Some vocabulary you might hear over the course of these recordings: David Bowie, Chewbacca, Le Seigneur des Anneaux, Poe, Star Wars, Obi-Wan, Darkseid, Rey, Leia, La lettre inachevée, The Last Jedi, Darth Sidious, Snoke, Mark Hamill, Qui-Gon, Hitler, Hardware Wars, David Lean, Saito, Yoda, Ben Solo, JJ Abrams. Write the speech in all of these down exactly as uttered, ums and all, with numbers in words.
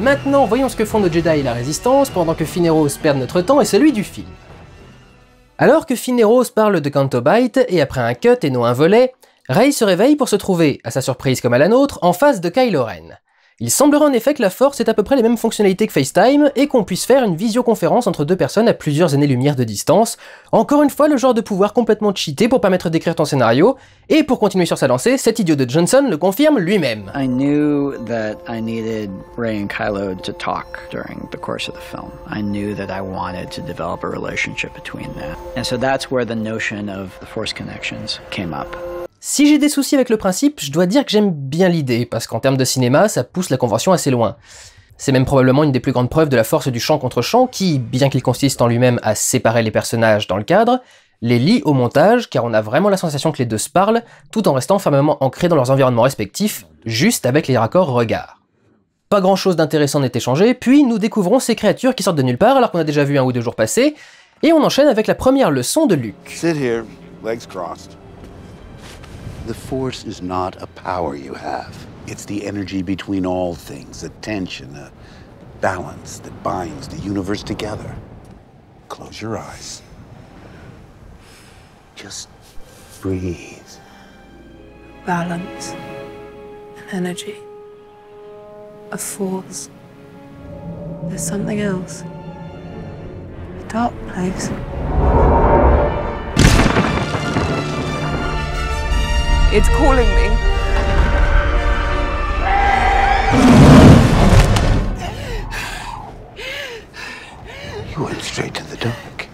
Maintenant, voyons ce que font nos Jedi et la Résistance pendant que Finn et Rose perdent notre temps et celui du film. Alors que Finn et Rose parlent de Canto Bight, et après un cut et non un volet, Rey se réveille pour se trouver, à sa surprise comme à la nôtre, en face de Kylo Ren. Il semblerait en effet que la Force ait à peu près les mêmes fonctionnalités que FaceTime, et qu'on puisse faire une visioconférence entre deux personnes à plusieurs années-lumière de distance, encore une fois le genre de pouvoir complètement cheaté pour permettre d'écrire ton scénario, et pour continuer sur sa lancée, cet idiot de Johnson le confirme lui-même. I knew that I needed Rey and Kylo to talk during the course of the film. I knew that I wanted to develop a relationship between them. And so that's where the notion of the Force connections came up. Si j'ai des soucis avec le principe, je dois dire que j'aime bien l'idée, parce qu'en termes de cinéma, ça pousse la convention assez loin. C'est même probablement une des plus grandes preuves de la force du champ contre champ qui, bien qu'il consiste en lui-même à séparer les personnages dans le cadre, les lie au montage car on a vraiment la sensation que les deux se parlent, tout en restant fermement ancrés dans leurs environnements respectifs, juste avec les raccords regards. Pas grand chose d'intéressant n'est échangé, puis nous découvrons ces créatures qui sortent de nulle part alors qu'on a déjà vu un ou deux jours passer, et on enchaîne avec la première leçon de Luke. Sit here, legs crossed. The Force is not a power you have. It's the energy between all things, a tension, a balance that binds the universe together. Close your eyes. Just breathe. Balance, an energy, a force. There's something else. A dark place. It's calling me. You went straight to the dark.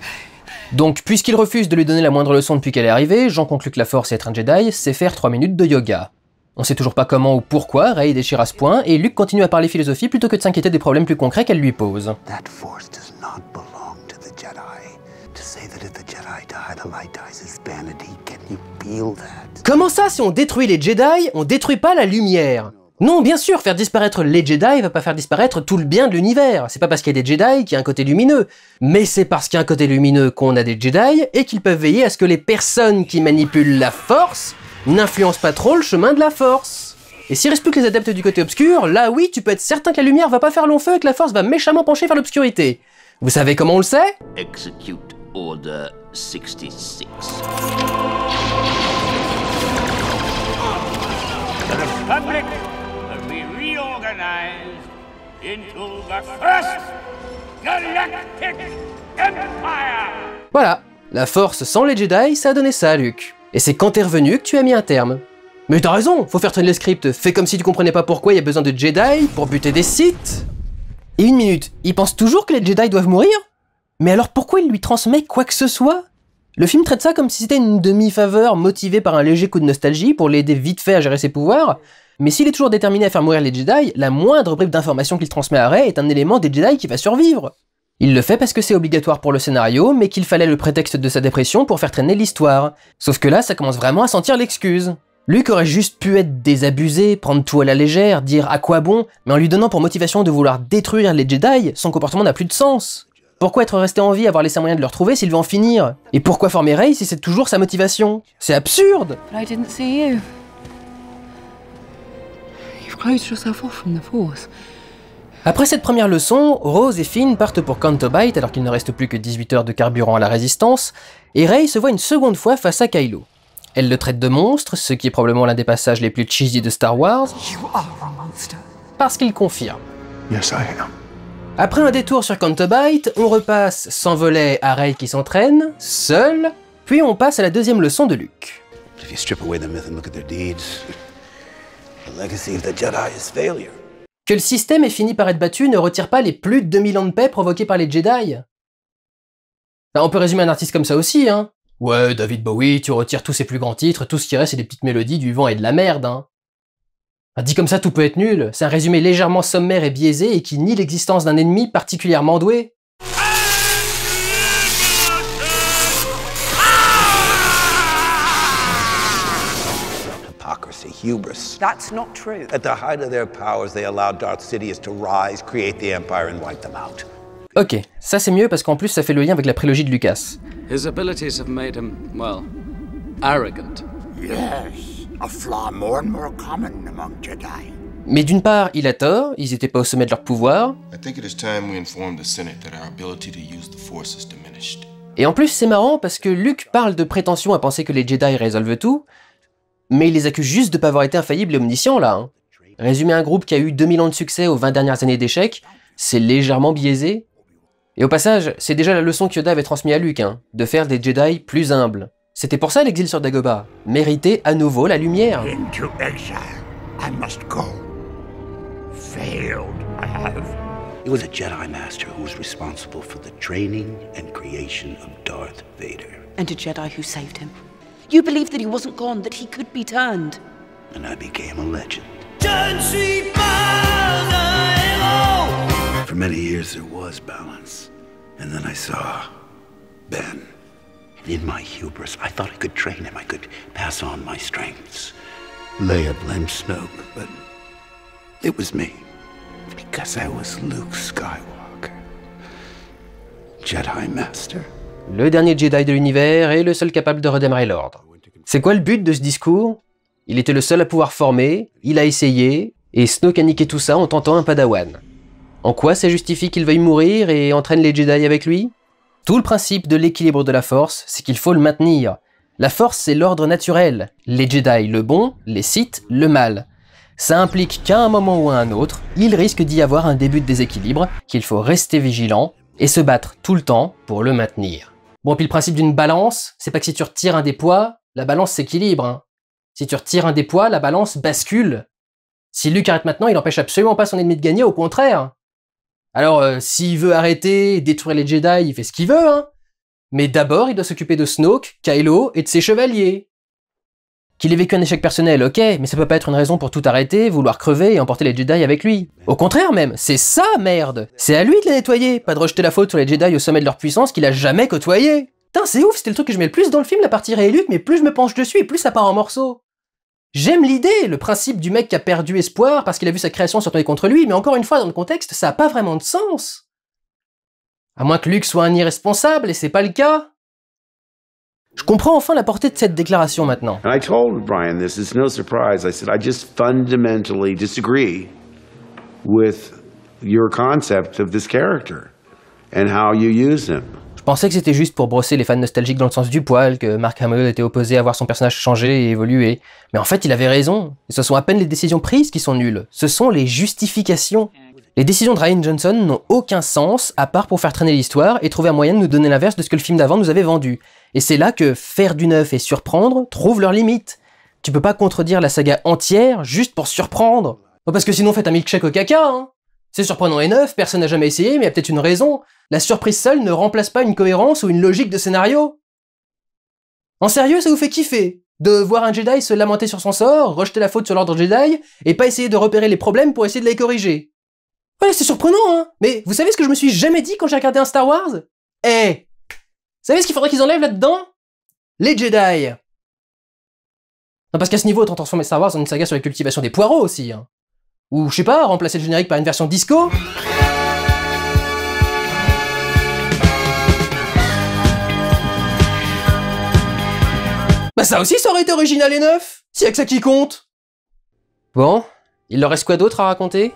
Donc, puisqu'il refuse de lui donner la moindre leçon depuis qu'elle est arrivée, j'en conclus que la force et être un Jedi, c'est faire trois minutes de yoga. On sait toujours pas comment ou pourquoi Rey déchire à ce point, et Luke continue à parler philosophie plutôt que de s'inquiéter des problèmes plus concrets qu'elle lui pose. That force does not belong to the Jedi. To say that if the Jedi die, the light dies is vanity. Can you feel that? Comment ça, si on détruit les Jedi, on détruit pas la lumière? Non, bien sûr, faire disparaître les Jedi va pas faire disparaître tout le bien de l'univers. C'est pas parce qu'il y a des Jedi qu'il y a un côté lumineux. Mais c'est parce qu'il y a un côté lumineux qu'on a des Jedi et qu'ils peuvent veiller à ce que les personnes qui manipulent la Force n'influencent pas trop le chemin de la Force. Et s'il reste plus que les adeptes du côté obscur, là oui, tu peux être certain que la lumière va pas faire long feu et que la Force va méchamment pencher vers l'obscurité. Vous savez comment on le sait? Execute Order sixty-six. Voilà, la force sans les Jedi, ça a donné ça, Luke. Et c'est quand t'es revenu que tu as mis un terme. Mais t'as raison, faut faire traîner les scripts, fais comme si tu comprenais pas pourquoi il y a besoin de Jedi pour buter des Sith. Et une minute, il pense toujours que les Jedi doivent mourir? Mais alors pourquoi il lui transmet quoi que ce soit? Le film traite ça comme si c'était une demi-faveur motivée par un léger coup de nostalgie pour l'aider vite fait à gérer ses pouvoirs, mais s'il est toujours déterminé à faire mourir les Jedi, la moindre bribe d'information qu'il transmet à Rey est un élément des Jedi qui va survivre. Il le fait parce que c'est obligatoire pour le scénario, mais qu'il fallait le prétexte de sa dépression pour faire traîner l'histoire. Sauf que là, ça commence vraiment à sentir l'excuse. Luke aurait juste pu être désabusé, prendre tout à la légère, dire à quoi bon, mais en lui donnant pour motivation de vouloir détruire les Jedi, son comportement n'a plus de sens. Pourquoi être resté en vie, avoir laissé un moyen de le retrouver s'il veut en finir? Et pourquoi former Rey si c'est toujours sa motivation? C'est absurde! But I didn't see you. You've closed yourself off from the Force. Après cette première leçon, Rose et Finn partent pour Canto Bight alors qu'il ne reste plus que dix-huit heures de carburant à la Résistance, et Rey se voit une seconde fois face à Kylo. Elle le traite de monstre, ce qui est probablement l'un des passages les plus cheesy de Star Wars, parce qu'il confirme. Yes, I am. Après un détour sur Canto Bight, on repasse sans volet à Rey qui s'entraîne, seul, puis on passe à la deuxième leçon de Luke. Que le système ait fini par être battu ne retire pas les plus de deux mille ans de paix provoqués par les Jedi. Ben, on peut résumer un artiste comme ça aussi, hein. Ouais, David Bowie, tu retires tous ses plus grands titres, tout ce qui reste c'est des petites mélodies du vent et de la merde, hein. Dit comme ça, tout peut être nul, c'est un résumé légèrement sommaire et biaisé et qui nie l'existence d'un ennemi particulièrement doué. Hypocrisy, hubris. That's not true. At the height of their powers, they allowed Darth Sidious to rise, create the Empire and wipe them out. Ok, ça c'est mieux parce qu'en plus ça fait le lien avec la prélogie de Lucas. His abilities have made him, well, arrogant. Yes. A flaw more and more common among Jedi. Mais d'une part, il a tort, ils n'étaient pas au sommet de leur pouvoir. Et en plus, c'est marrant parce que Luke parle de prétention à penser que les Jedi résolvent tout, mais il les accuse juste de ne pas avoir été infaillibles et omniscients, là. Hein. Résumer un groupe qui a eu deux mille ans de succès aux vingt dernières années d'échecs, c'est légèrement biaisé. Et au passage, c'est déjà la leçon que Yoda avait transmise à Luke, hein, de faire des Jedi plus humbles. C'était pour ça l'exil sur Dagobah, mériter à nouveau la lumière. Into exile, I must go. Failed, I have. It was a Jedi master who was responsible for the training and creation of Darth Vader. And a Jedi who saved him. You believed that he wasn't gone, that he could be turned. And I became a legend. Je ne suis pas un héros. For many years there was balance, and then I saw Ben. And in my hubris, I thought I could train him, I could pass on my strengths. Leia blamed Snoke, but it was me, because I was Luke Skywalker, Jedi Master. Le dernier Jedi de l'univers et le seul capable de redémarrer l'ordre. C'est quoi le but de ce discours? Il était le seul à pouvoir former, il a essayé, et Snoke a niqué tout ça en tentant un padawan. En quoi ça justifie qu'il veuille mourir et entraîne les Jedi avec lui? Tout le principe de l'équilibre de la Force, c'est qu'il faut le maintenir. La Force, c'est l'ordre naturel. Les Jedi, le bon, les Sith, le mal. Ça implique qu'à un moment ou à un autre, il risque d'y avoir un début de déséquilibre, qu'il faut rester vigilant et se battre tout le temps pour le maintenir. Bon, puis le principe d'une balance, c'est pas que si tu retires un des poids, la balance s'équilibre, hein. Si tu retires un des poids, la balance bascule. Si Luke arrête maintenant, il n'empêche absolument pas son ennemi de gagner, au contraire. Alors, euh, s'il veut arrêter, détruire les Jedi, il fait ce qu'il veut, hein. Mais d'abord, il doit s'occuper de Snoke, Kylo et de ses chevaliers. Qu'il ait vécu un échec personnel, ok, mais ça peut pas être une raison pour tout arrêter, vouloir crever et emporter les Jedi avec lui. Au contraire même, c'est ça, merde. C'est à lui de les nettoyer, pas de rejeter la faute sur les Jedi au sommet de leur puissance qu'il a jamais côtoyé. Putain, c'est ouf, c'était le truc que je mets le plus dans le film, la partie Rey et Luke, mais plus je me penche dessus et plus ça part en morceaux. J'aime l'idée, le principe du mec qui a perdu espoir parce qu'il a vu sa création se retourner contre lui, mais encore une fois, dans le contexte, ça n'a pas vraiment de sens. À moins que Luke soit un irresponsable, et c'est pas le cas. Je comprends enfin la portée de cette déclaration maintenant. And I told Brian this, it's no surprise. I said, I just fundamentally disagree with your concept of this character and how you use him. Je pensais que c'était juste pour brosser les fans nostalgiques dans le sens du poil, que Mark Hamill était opposé à voir son personnage changer et évoluer. Mais en fait, il avait raison. Et ce sont à peine les décisions prises qui sont nulles. Ce sont les justifications. Les décisions de Rian Johnson n'ont aucun sens, à part pour faire traîner l'histoire et trouver un moyen de nous donner l'inverse de ce que le film d'avant nous avait vendu. Et c'est là que faire du neuf et surprendre trouvent leurs limites. Tu peux pas contredire la saga entière juste pour surprendre. Bon, parce que sinon, faites un milkshake au caca, hein. C'est surprenant et neuf, personne n'a jamais essayé, mais il y a peut-être une raison. La surprise seule ne remplace pas une cohérence ou une logique de scénario. En sérieux, ça vous fait kiffer de voir un Jedi se lamenter sur son sort, rejeter la faute sur l'ordre Jedi, et pas essayer de repérer les problèmes pour essayer de les corriger. Ouais, c'est surprenant, hein. Mais vous savez ce que je me suis jamais dit quand j'ai regardé un Star Wars? Eh hey, vous savez ce qu'il faudrait qu'ils enlèvent là-dedans? Les Jedi. Non, parce qu'à ce niveau, autant transformer Star Wars en une saga sur la cultivation des poireaux aussi, hein. Ou, je sais pas, remplacer le générique par une version disco. Bah ça aussi, ça aurait été original et neuf. S'il y a que ça qui compte. Bon, il leur reste quoi d'autre à raconter?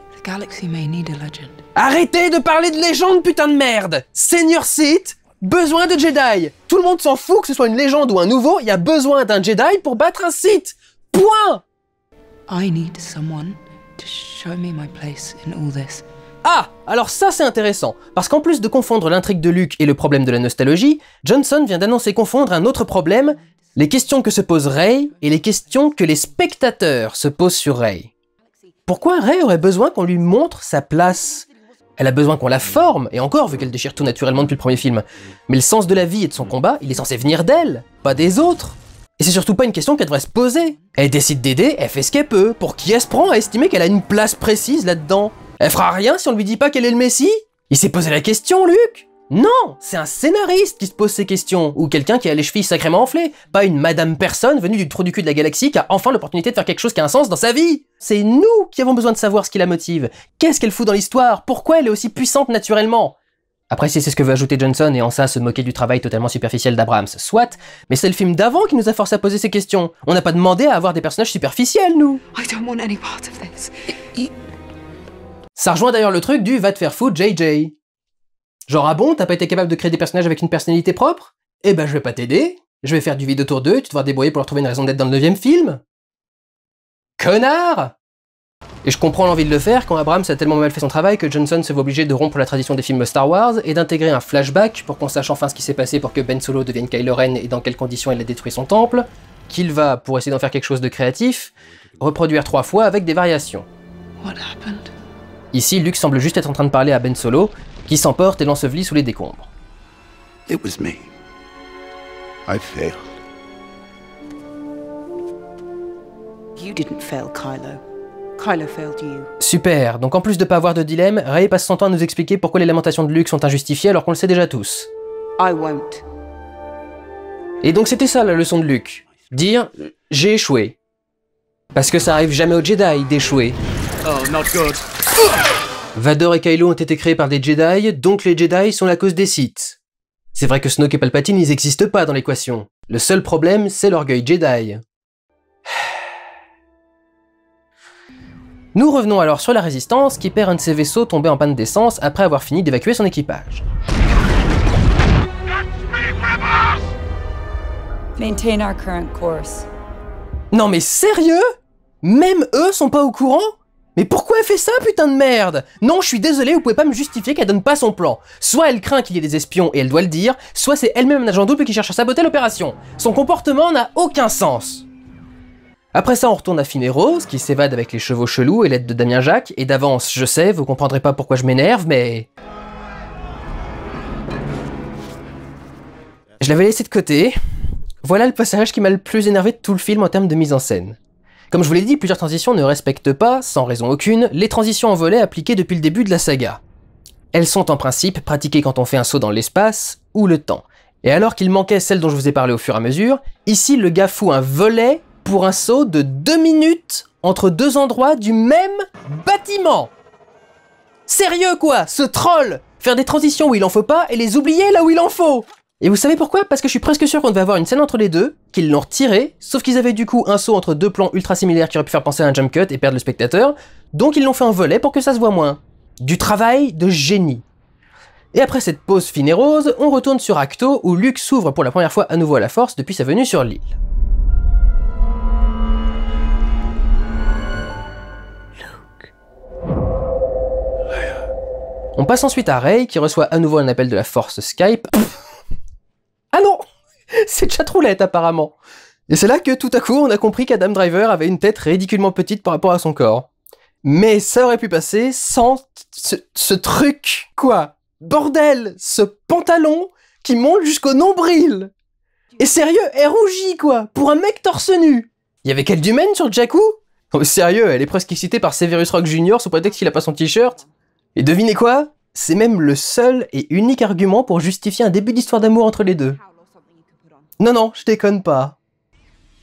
Arrêtez de parler de légende, putain de merde. Seigneur Sith, besoin de Jedi. Tout le monde s'en fout, que ce soit une légende ou un nouveau, il y a besoin d'un Jedi pour battre un Sith. Point. I need someone. Show me my place in all this. Ah, alors ça c'est intéressant, parce qu'en plus de confondre l'intrigue de Luke et le problème de la nostalgie, Johnson vient d'annoncer confondre un autre problème, les questions que se pose Rey et les questions que les spectateurs se posent sur Rey. Pourquoi Rey aurait besoin qu'on lui montre sa place? Elle a besoin qu'on la forme, et encore vu qu'elle déchire tout naturellement depuis le premier film. Mais le sens de la vie et de son combat, il est censé venir d'elle, pas des autres. Et c'est surtout pas une question qu'elle devrait se poser. Elle décide d'aider, elle fait ce qu'elle peut. Pour qui elle se prend à estimer qu'elle a une place précise là-dedans? Elle fera rien si on lui dit pas qu'elle est le Messie? Il s'est posé la question, Luke? Non, c'est un scénariste qui se pose ces questions, ou quelqu'un qui a les chevilles sacrément enflées, pas une madame personne venue du trou du cul de la galaxie qui a enfin l'opportunité de faire quelque chose qui a un sens dans sa vie. C'est nous qui avons besoin de savoir ce qui la motive. Qu'est-ce qu'elle fout dans l'histoire? Pourquoi elle est aussi puissante naturellement? Après, si c'est ce que veut ajouter Johnson, et en ça se moquer du travail totalement superficiel d'Abrams, soit, mais c'est le film d'avant qui nous a forcé à poser ces questions. On n'a pas demandé à avoir des personnages superficiels, nous. I don't want any part of this. Ça rejoint d'ailleurs le truc du va te faire foutre J J. Genre, ah bon, t'as pas été capable de créer des personnages avec une personnalité propre? Eh ben, je vais pas t'aider, je vais faire du vide autour d'eux, tu te devras débrouiller pour leur trouver une raison d'être dans le neuvième film. Connard! Et je comprends l'envie de le faire quand Abrams a tellement mal fait son travail que Johnson se voit obligé de rompre la tradition des films Star Wars et d'intégrer un flashback pour qu'on sache enfin ce qui s'est passé pour que Ben Solo devienne Kylo Ren et dans quelles conditions il a détruit son temple, qu'il va, pour essayer d'en faire quelque chose de créatif, reproduire trois fois avec des variations. Ici, Luke semble juste être en train de parler à Ben Solo, qui s'emporte et l'ensevelit sous les décombres. It was me. I failed. You didn't fail, Kylo. Kylo failed you. Super, donc en plus de pas avoir de dilemme, Rey passe son temps à nous expliquer pourquoi les lamentations de Luke sont injustifiées alors qu'on le sait déjà tous. I won't. Et donc c'était ça la leçon de Luke, dire « j'ai échoué ». Parce que ça arrive jamais aux Jedi d'échouer. Oh, not good. Vador et Kylo ont été créés par des Jedi, donc les Jedi sont la cause des Sith. C'est vrai que Snoke et Palpatine, ils n'existent pas dans l'équation. Le seul problème, c'est l'orgueil Jedi. Nous revenons alors sur la Résistance, qui perd un de ses vaisseaux tombé en panne d'essence après avoir fini d'évacuer son équipage. Maintain our current course. Non mais sérieux? Même eux sont pas au courant? Mais pourquoi elle fait ça, putain de merde? Non, je suis désolé, vous pouvez pas me justifier qu'elle donne pas son plan. Soit elle craint qu'il y ait des espions et elle doit le dire, soit c'est elle-même un agent double qui cherche à saboter l'opération. Son comportement n'a aucun sens. Après ça, on retourne à Finn et Rose, qui s'évade avec les chevaux chelous et l'aide de Damien Jacques, et d'avance, je sais, vous comprendrez pas pourquoi je m'énerve, mais... je l'avais laissé de côté. Voilà le passage qui m'a le plus énervé de tout le film en termes de mise en scène. Comme je vous l'ai dit, plusieurs transitions ne respectent pas, sans raison aucune, les transitions en volet appliquées depuis le début de la saga. Elles sont en principe pratiquées quand on fait un saut dans l'espace ou le temps. Et alors qu'il manquait celle dont je vous ai parlé au fur et à mesure, ici le gars fout un volet pour un saut de deux minutes entre deux endroits du même bâtiment. Sérieux quoi, ce troll! Faire des transitions où il en faut pas et les oublier là où il en faut! Et vous savez pourquoi? Parce que je suis presque sûr qu'on devait avoir une scène entre les deux, qu'ils l'ont retirée, sauf qu'ils avaient du coup un saut entre deux plans ultra similaires qui aurait pu faire penser à un jump cut et perdre le spectateur, donc ils l'ont fait en volet pour que ça se voit moins. Du travail de génie. Et après cette pause Finn et Rose, on retourne sur Ahch-To où Luke s'ouvre pour la première fois à nouveau à la Force depuis sa venue sur l'île. On passe ensuite à Rey qui reçoit à nouveau un appel de la Force Skype. Ah non, c'est chatroulette apparemment. Et c'est là que tout à coup on a compris qu'Adam Driver avait une tête ridiculement petite par rapport à son corps. Mais ça aurait pu passer sans ce, ce truc, quoi. Bordel, ce pantalon qui monte jusqu'au nombril. Et sérieux, elle rougit quoi, pour un mec torse nu. Il y avait quel du mène sur Jakku? Oh, sérieux, elle est presque excitée par Severus Rock Junior sous prétexte qu'il a pas son t-shirt. Et devinez quoi? C'est même le seul et unique argument pour justifier un début d'histoire d'amour entre les deux. Non, non, je déconne pas.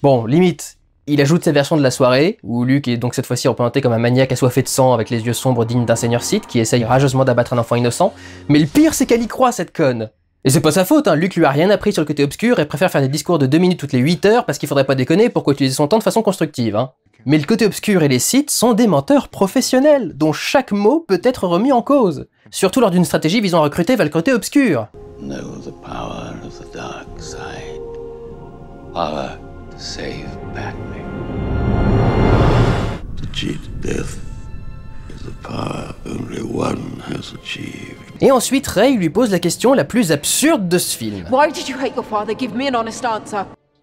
Bon, limite, il ajoute sa version de la soirée, où Luke est donc cette fois-ci représenté comme un maniaque assoiffé de sang avec les yeux sombres dignes d'un seigneur Sith qui essaye rageusement d'abattre un enfant innocent, mais le pire c'est qu'elle y croit cette conne. Et c'est pas sa faute, hein, Luke lui a rien appris sur le côté obscur et préfère faire des discours de deux minutes toutes les huit heures parce qu'il faudrait pas déconner pour utiliser son temps de façon constructive. Hein. Mais le côté obscur et les sites sont des menteurs professionnels, dont chaque mot peut être remis en cause. Surtout lors d'une stratégie visant à recruter vers le côté obscur. Et ensuite, Rey lui pose la question la plus absurde de ce film.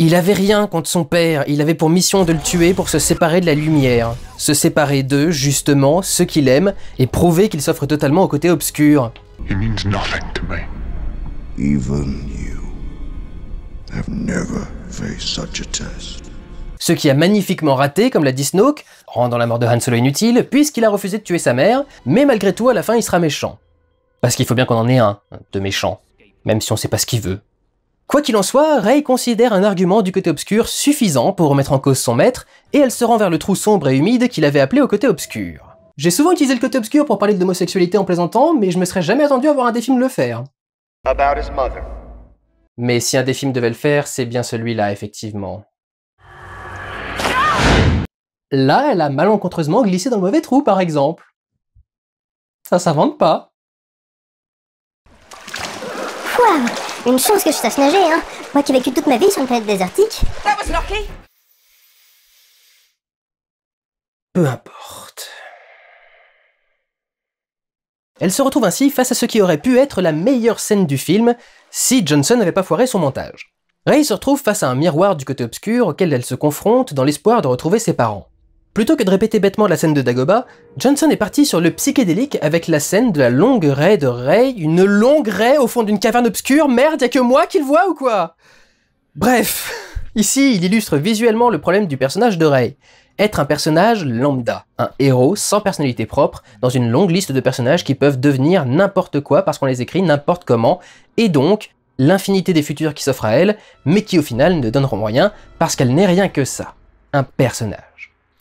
Il avait rien contre son père, il avait pour mission de le tuer pour se séparer de la lumière. Se séparer d'eux, justement, ceux qu'il aime, et prouver qu'il s'offre totalement au côté obscur. He means nothing to me. Even you have never faced such a test. Ce qui a magnifiquement raté, comme l'a dit Snoke, rendant la mort de Han Solo inutile, puisqu'il a refusé de tuer sa mère, mais malgré tout, à la fin, il sera méchant. Parce qu'il faut bien qu'on en ait un, de méchant, même si on sait pas ce qu'il veut. Quoi qu'il en soit, Rey considère un argument du côté obscur suffisant pour remettre en cause son maître, et elle se rend vers le trou sombre et humide qu'il avait appelé au côté obscur. J'ai souvent utilisé le côté obscur pour parler de l'homosexualité en plaisantant, mais je me serais jamais attendu à voir un des films le faire. About his mother. Mais si un des films devait le faire, c'est bien celui-là, effectivement. Là, elle a malencontreusement glissé dans le mauvais trou, par exemple. Ça s'invente pas. Wow, une chance que je sache nager, hein. Moi qui ai vécu toute ma vie sur une planète désertique. Peu importe. Elle se retrouve ainsi face à ce qui aurait pu être la meilleure scène du film si Johnson n'avait pas foiré son montage. Rey se retrouve face à un miroir du côté obscur auquel elle se confronte dans l'espoir de retrouver ses parents. Plutôt que de répéter bêtement la scène de Dagobah, Johnson est parti sur le psychédélique avec la scène de la longue raie de Rey, une longue raie au fond d'une caverne obscure, merde, y'a que moi qui le vois ou quoi? Bref, ici il illustre visuellement le problème du personnage de Rey. Être un personnage lambda, un héros sans personnalité propre, dans une longue liste de personnages qui peuvent devenir n'importe quoi parce qu'on les écrit n'importe comment, et donc l'infinité des futurs qui s'offrent à elle, mais qui au final ne donneront rien parce qu'elle n'est rien que ça, un personnage.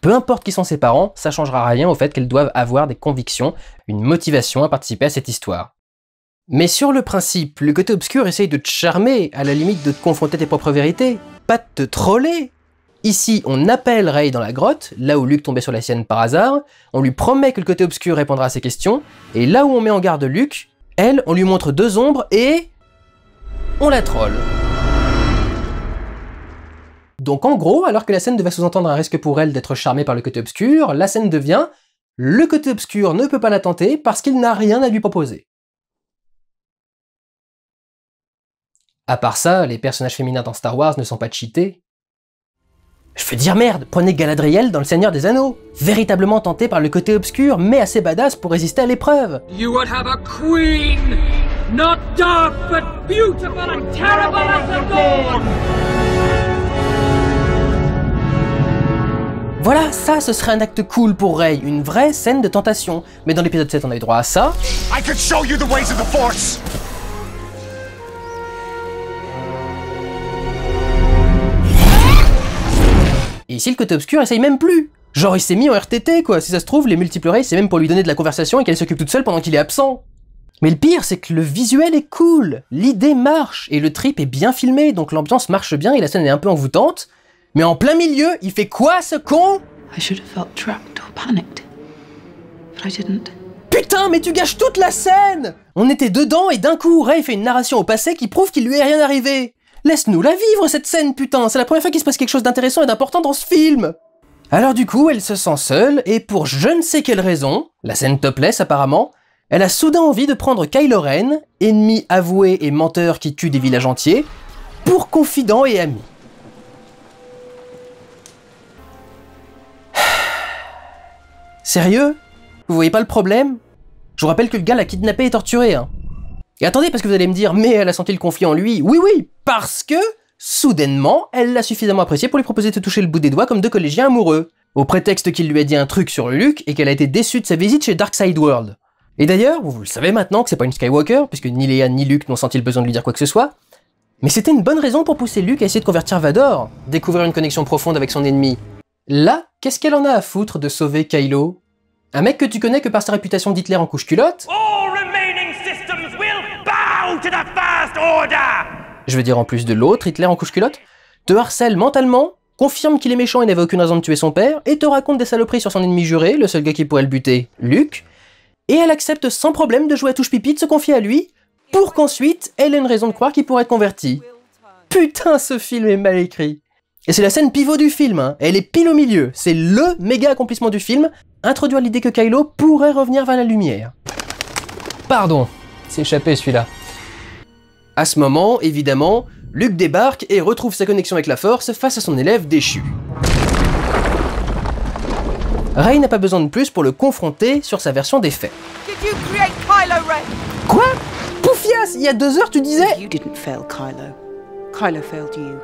Peu importe qui sont ses parents, ça changera rien au fait qu'elles doivent avoir des convictions, une motivation à participer à cette histoire. Mais sur le principe, le côté obscur essaye de te charmer, à la limite de te confronter tes propres vérités, pas de te troller. Ici, on appelle Rey dans la grotte, là où Luke tombait sur la sienne par hasard, on lui promet que le côté obscur répondra à ses questions, et là où on met en garde Luke, elle, on lui montre deux ombres et... on la troll. Donc en gros, alors que la scène devait sous-entendre un risque pour elle d'être charmée par le côté obscur, la scène devient « le côté obscur ne peut pas la tenter parce qu'il n'a rien à lui proposer ». À part ça, les personnages féminins dans Star Wars ne sont pas cheatés. Je veux dire merde, prenez Galadriel dans Le Seigneur des Anneaux, véritablement tentée par le côté obscur, mais assez badass pour résister à l'épreuve. You would have a queen, not dark, but beautiful and terrible as the dawn. Voilà, ça, ce serait un acte cool pour Rey, une vraie scène de tentation. Mais dans l'épisode sept, on a eu droit à ça. I could show you the ways of the Force. Et ici, le côté obscur essaye même plus. Genre, il s'est mis en R T T, quoi. Si ça se trouve, les multiples Rey, c'est même pour lui donner de la conversation et qu'elle s'occupe toute seule pendant qu'il est absent. Mais le pire, c'est que le visuel est cool, l'idée marche, et le trip est bien filmé, donc l'ambiance marche bien et la scène est un peu envoûtante. Mais en plein milieu, il fait quoi, ce con? Putain, mais tu gâches toute la scène! On était dedans et d'un coup, Rey fait une narration au passé qui prouve qu'il lui est rien arrivé. Laisse-nous la vivre, cette scène, putain! C'est la première fois qu'il se passe quelque chose d'intéressant et d'important dans ce film! Alors du coup, elle se sent seule, et pour je ne sais quelle raison, la scène topless apparemment, elle a soudain envie de prendre Kylo Ren, ennemi avoué et menteur qui tue des villages entiers, pour confident et ami. Sérieux? Vous voyez pas le problème? Je vous rappelle que le gars l'a kidnappé et torturé, hein. Et attendez, parce que vous allez me dire, mais elle a senti le conflit en lui. Oui, oui, parce que, soudainement, elle l'a suffisamment apprécié pour lui proposer de toucher le bout des doigts comme deux collégiens amoureux, au prétexte qu'il lui a dit un truc sur Luke et qu'elle a été déçue de sa visite chez Darkseid World. Et d'ailleurs, vous le savez maintenant que c'est pas une Skywalker, puisque ni Leia ni Luke n'ont senti le besoin de lui dire quoi que ce soit, mais c'était une bonne raison pour pousser Luke à essayer de convertir Vador, découvrir une connexion profonde avec son ennemi. Là, qu'est-ce qu'elle en a à foutre de sauver Kylo? Un mec que tu connais que par sa réputation d'Hitler en couche-culotte? Je veux dire, en plus de l'autre, Hitler en couche-culotte, te harcèle mentalement, confirme qu'il est méchant et n'avait aucune raison de tuer son père, et te raconte des saloperies sur son ennemi juré, le seul gars qui pourrait le buter, Luke, et elle accepte sans problème de jouer à touche-pipi, de se confier à lui, pour qu'ensuite, elle ait une raison de croire qu'il pourrait être converti. Putain, ce film est mal écrit. Et c'est la scène pivot du film, hein. Elle est pile au milieu, c'est LE méga accomplissement du film, introduire l'idée que Kylo pourrait revenir vers la lumière. Pardon, c'est échappé celui-là. À ce moment, évidemment, Luke débarque et retrouve sa connexion avec la Force face à son élève déchu. Rey n'a pas besoin de plus pour le confronter sur sa version des faits. Quoi? Poufias, il y a deux heures tu disais... You didn't fail Kylo. Kylo failed you.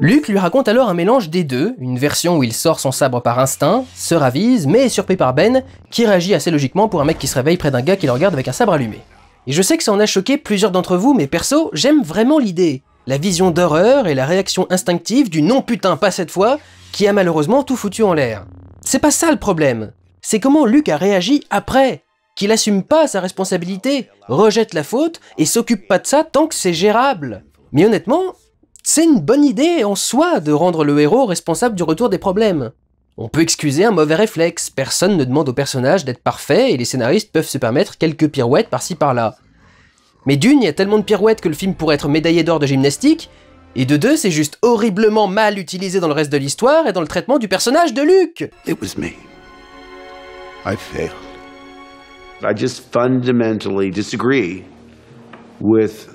Luke lui raconte alors un mélange des deux, une version où il sort son sabre par instinct, se ravise, mais est surpris par Ben, qui réagit assez logiquement pour un mec qui se réveille près d'un gars qui le regarde avec un sabre allumé. Et je sais que ça en a choqué plusieurs d'entre vous, mais perso, j'aime vraiment l'idée. La vision d'horreur et la réaction instinctive du non putain pas cette fois, qui a malheureusement tout foutu en l'air. C'est pas ça le problème, c'est comment Luke a réagi après, qu'il n'assume pas sa responsabilité, rejette la faute et s'occupe pas de ça tant que c'est gérable. Mais honnêtement, c'est une bonne idée en soi de rendre le héros responsable du retour des problèmes. On peut excuser un mauvais réflexe, personne ne demande au personnage d'être parfait et les scénaristes peuvent se permettre quelques pirouettes par-ci par-là. Mais d'une, il y a tellement de pirouettes que le film pourrait être médaillé d'or de gymnastique, et de deux, c'est juste horriblement mal utilisé dans le reste de l'histoire et dans le traitement du personnage de Luke. It was me. I failed. I just fundamentally disagree with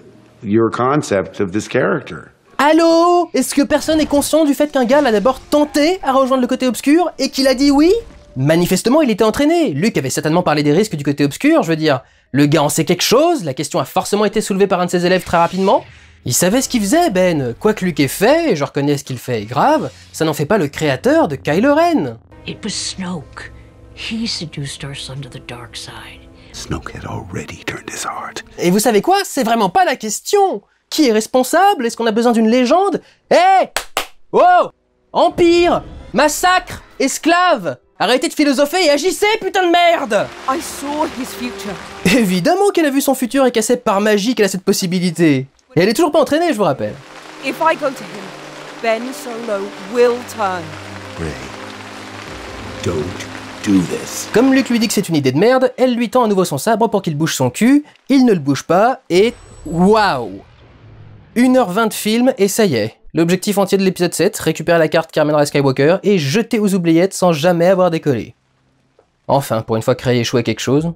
your concept of this character. Allô? Est-ce que personne est conscient du fait qu'un gars l'a d'abord tenté à rejoindre le côté obscur et qu'il a dit oui? Manifestement, il était entraîné. Luke avait certainement parlé des risques du côté obscur, je veux dire. Le gars en sait quelque chose, la question a forcément été soulevée par un de ses élèves très rapidement. Il savait ce qu'il faisait, Ben. Quoi que Luke ait fait, et je reconnais ce qu'il fait est grave, ça n'en fait pas le créateur de Kylo Ren. It was Snoke. He seduced our son to the dark side. Snoke had already turned his heart. Et vous savez quoi? C'est vraiment pas la question. Qui est responsable? Est-ce qu'on a besoin d'une légende? Eh hey! Oh! Empire! Massacre! Esclave! Arrêtez de philosopher et agissez, putain de merde! I saw his future. Évidemment qu'elle a vu son futur et qu'elle sait par magie qu'elle a cette possibilité. Et elle est toujours pas entraînée, je vous rappelle. If I go to him, Ben Solo will turn. Rey, don't do this. Comme Luke lui dit que c'est une idée de merde, elle lui tend à nouveau son sabre pour qu'il bouge son cul, il ne le bouge pas, et... waouh! une heure vingt de film, et ça y est. L'objectif entier de l'épisode sept, récupérer la carte qui ramènera Skywalker et jeter aux oubliettes sans jamais avoir décollé. Enfin, pour une fois créer et échouer quelque chose.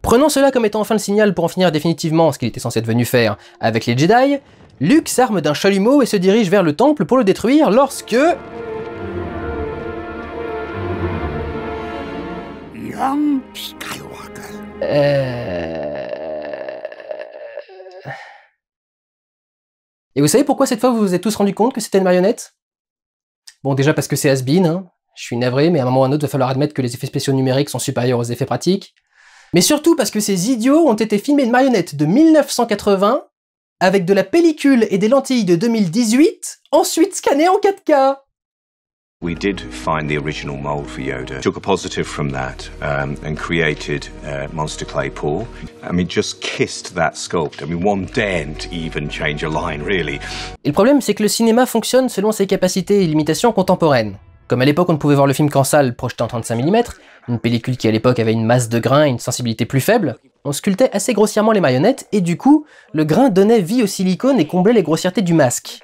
Prenant cela comme étant enfin le signal pour en finir définitivement ce qu'il était censé être venu faire avec les Jedi, Luke s'arme d'un chalumeau et se dirige vers le temple pour le détruire lorsque... Young Skywalker. Euh... Et vous savez pourquoi cette fois vous vous êtes tous rendu compte que c'était une marionnette? Bon, déjà parce que c'est has-been, hein. Je suis navré, mais à un moment ou à un autre, il va falloir admettre que les effets spéciaux numériques sont supérieurs aux effets pratiques. Mais surtout parce que ces idiots ont été filmés une marionnette de mille neuf cent quatre-vingts, avec de la pellicule et des lentilles de deux mille dix-huit, ensuite scannée en quatre K. We did find the original mold for Yoda, took a positive from that um, and created uh, Monster Clay Paul. I mean, just kissed that sculpt. I mean, one daren't even change a line, really. Et le problème, c'est que le cinéma fonctionne selon ses capacités et limitations contemporaines. Comme à l'époque, on ne pouvait voir le film qu'en salle, projeté en trente-cinq millimètres, une pellicule qui à l'époque avait une masse de grain et une sensibilité plus faible, on sculptait assez grossièrement les marionnettes et du coup, le grain donnait vie au silicone et comblait les grossièretés du masque.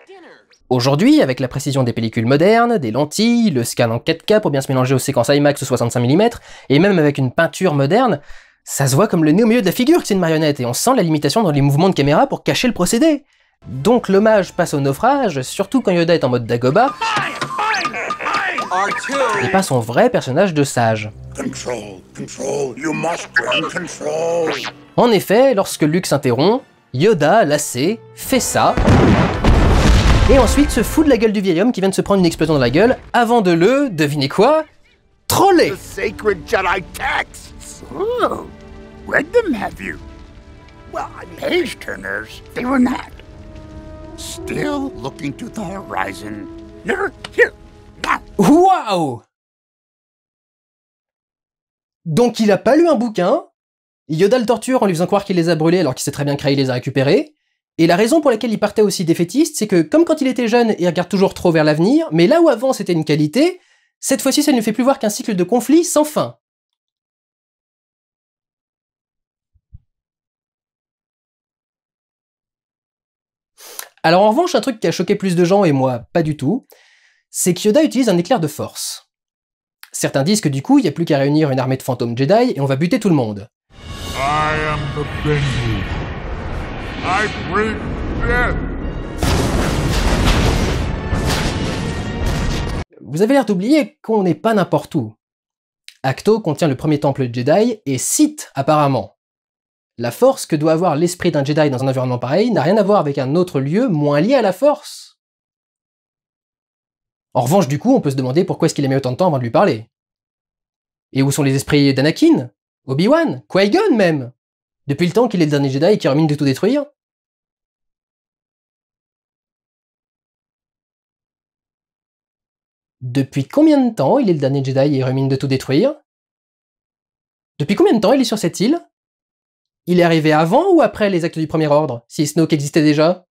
Aujourd'hui, avec la précision des pellicules modernes, des lentilles, le scan en quatre K pour bien se mélanger aux séquences IMAX ou soixante-cinq millimètres, et même avec une peinture moderne, ça se voit comme le nez au milieu de la figure que c'est une marionnette, et on sent la limitation dans les mouvements de caméra pour cacher le procédé. Donc l'hommage passe au naufrage, surtout quand Yoda est en mode Dagobah, et pas son vrai personnage de sage. Control, control, you must bring control. En effet, lorsque Luke s'interrompt, Yoda, lassé, fait ça... et ensuite se fout de la gueule du vieil homme qui vient de se prendre une explosion dans la gueule, avant de le, devinez quoi, troller. Waouh! Donc il a pas lu un bouquin, Yoda le torture en lui faisant croire qu'il les a brûlés alors qu'il sait très bien que Rey les a récupérés. Et la raison pour laquelle il partait aussi défaitiste, c'est que, comme quand il était jeune, il regarde toujours trop vers l'avenir, mais là où avant c'était une qualité, cette fois-ci ça ne fait plus voir qu'un cycle de conflits sans fin. Alors en revanche, un truc qui a choqué plus de gens, et moi pas du tout, c'est que Yoda utilise un éclair de force. Certains disent que du coup, il n'y a plus qu'à réunir une armée de fantômes Jedi et on va buter tout le monde. I am the Benji. I bring death. Vous avez l'air d'oublier qu'on n'est pas n'importe où. Ahch-To contient le premier temple Jedi et cite apparemment. La force que doit avoir l'esprit d'un Jedi dans un environnement pareil n'a rien à voir avec un autre lieu moins lié à la force. En revanche, du coup, on peut se demander pourquoi est-ce qu'il a mis autant de temps avant de lui parler. Et où sont les esprits d'Anakin, Obi-Wan, Qui-Gon même? Depuis le temps qu'il est le dernier Jedi et qu'il remine de tout détruire. Depuis combien de temps il est le dernier Jedi et remine de tout détruire? Depuis combien de temps il est sur cette île? Il est arrivé avant ou après les actes du Premier Ordre, si Snoke existait déjà?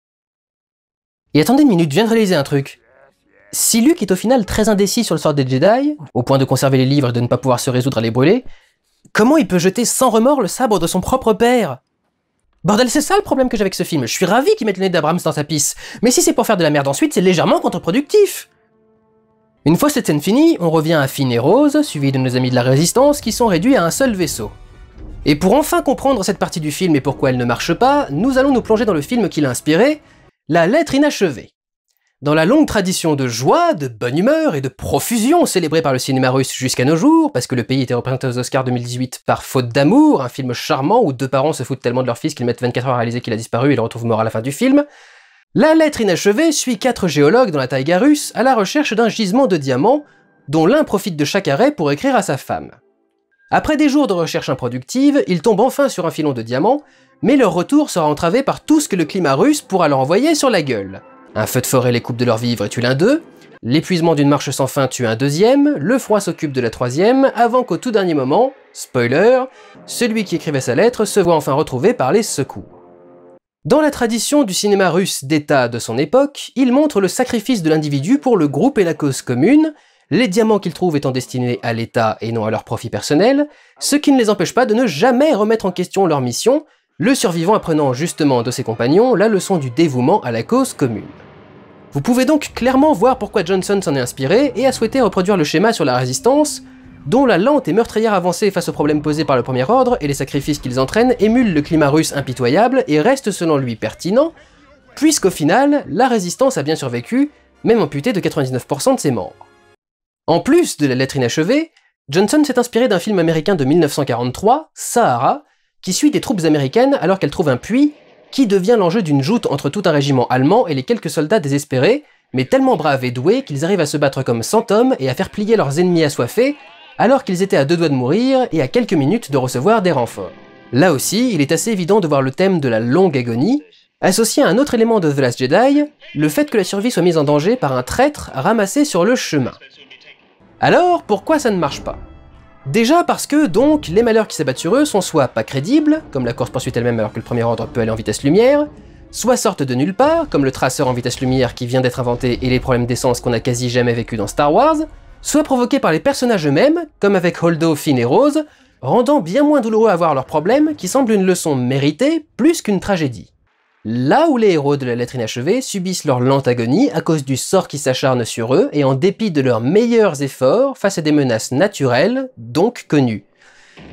Et attendez une minute, je viens de réaliser un truc. Si Luke est au final très indécis sur le sort des Jedi, au point de conserver les livres et de ne pas pouvoir se résoudre à les brûler, comment il peut jeter sans remords le sabre de son propre père? Bordel, c'est ça le problème que j'ai avec ce film. Je suis ravi qu'ils mettent le nez d'Abrams dans sa pisse, mais si c'est pour faire de la merde ensuite, c'est légèrement contre-productif. Une fois cette scène finie, on revient à Finn et Rose, suivis de nos amis de la Résistance, qui sont réduits à un seul vaisseau. Et pour enfin comprendre cette partie du film et pourquoi elle ne marche pas, nous allons nous plonger dans le film qui l'a inspiré, La lettre inachevée. Dans la longue tradition de joie, de bonne humeur et de profusion célébrée par le cinéma russe jusqu'à nos jours, parce que le pays était représenté aux Oscars deux mille dix-huit par Faute d'amour, un film charmant où deux parents se foutent tellement de leur fils qu'ils mettent vingt-quatre heures à réaliser qu'il a disparu et le retrouvent mort à la fin du film, La lettre inachevée suit quatre géologues dans la taïga russe à la recherche d'un gisement de diamants, dont l'un profite de chaque arrêt pour écrire à sa femme. Après des jours de recherche improductive, ils tombent enfin sur un filon de diamants, mais leur retour sera entravé par tout ce que le climat russe pourra leur envoyer sur la gueule. Un feu de forêt les coupe de leurs vivres et tue l'un d'eux, l'épuisement d'une marche sans fin tue un deuxième, le froid s'occupe de la troisième, avant qu'au tout dernier moment, spoiler, celui qui écrivait sa lettre se voit enfin retrouvé par les secours. Dans la tradition du cinéma russe d'État de son époque, il montre le sacrifice de l'individu pour le groupe et la cause commune, les diamants qu'il trouve étant destinés à l'État et non à leur profit personnel, ce qui ne les empêche pas de ne jamais remettre en question leur mission, le survivant apprenant justement de ses compagnons la leçon du dévouement à la cause commune. Vous pouvez donc clairement voir pourquoi Johnson s'en est inspiré et a souhaité reproduire le schéma sur la Résistance, dont la lente et meurtrière avancée face aux problèmes posés par le Premier Ordre et les sacrifices qu'ils entraînent émulent le climat russe impitoyable et reste selon lui pertinent, puisqu'au final, la Résistance a bien survécu, même amputée de quatre-vingt-dix-neuf pour cent de ses membres. En plus de La lettre inachevée, Johnson s'est inspiré d'un film américain de mille neuf cent quarante-trois, Sahara, qui suit des troupes américaines alors qu'elles trouvent un puits qui devient l'enjeu d'une joute entre tout un régiment allemand et les quelques soldats désespérés, mais tellement braves et doués qu'ils arrivent à se battre comme cent hommes et à faire plier leurs ennemis assoiffés, alors qu'ils étaient à deux doigts de mourir et à quelques minutes de recevoir des renforts. Là aussi, il est assez évident de voir le thème de la longue agonie, associé à un autre élément de The Last Jedi, le fait que la survie soit mise en danger par un traître ramassé sur le chemin. Alors, pourquoi ça ne marche pas? Déjà parce que, donc, les malheurs qui s'abattent sur eux sont soit pas crédibles, comme la course-poursuite elle-même alors que le Premier Ordre peut aller en vitesse lumière, soit sortent de nulle part, comme le traceur en vitesse lumière qui vient d'être inventé et les problèmes d'essence qu'on a quasi jamais vécu dans Star Wars, soit provoqués par les personnages eux-mêmes, comme avec Holdo, Finn et Rose, rendant bien moins douloureux à voir leurs problèmes qui semble une leçon méritée plus qu'une tragédie. Là où les héros de La lettre inachevée subissent leur lente agonie à cause du sort qui s'acharne sur eux et en dépit de leurs meilleurs efforts face à des menaces naturelles, donc connues.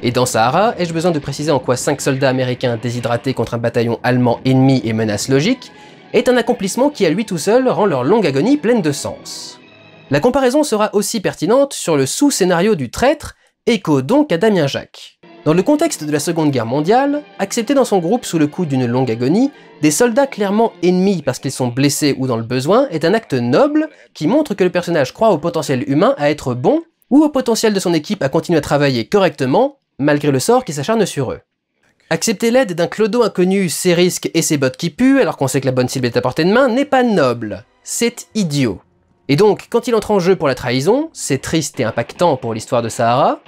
Et dans Sahara, ai-je besoin de préciser en quoi cinq soldats américains déshydratés contre un bataillon allemand ennemi et menace logique est un accomplissement qui à lui tout seul rend leur longue agonie pleine de sens. La comparaison sera aussi pertinente sur le sous-scénario du traître, écho donc à Damien Jacques. Dans le contexte de la Seconde Guerre mondiale, accepté dans son groupe sous le coup d'une longue agonie, des soldats clairement ennemis parce qu'ils sont blessés ou dans le besoin est un acte noble qui montre que le personnage croit au potentiel humain à être bon ou au potentiel de son équipe à continuer à travailler correctement malgré le sort qui s'acharne sur eux. Accepter l'aide d'un clodo inconnu, ses risques et ses bottes qui puent alors qu'on sait que la bonne cible est à portée de main n'est pas noble, c'est idiot. Et donc, quand il entre en jeu pour la trahison, c'est triste et impactant pour l'histoire de Sahara,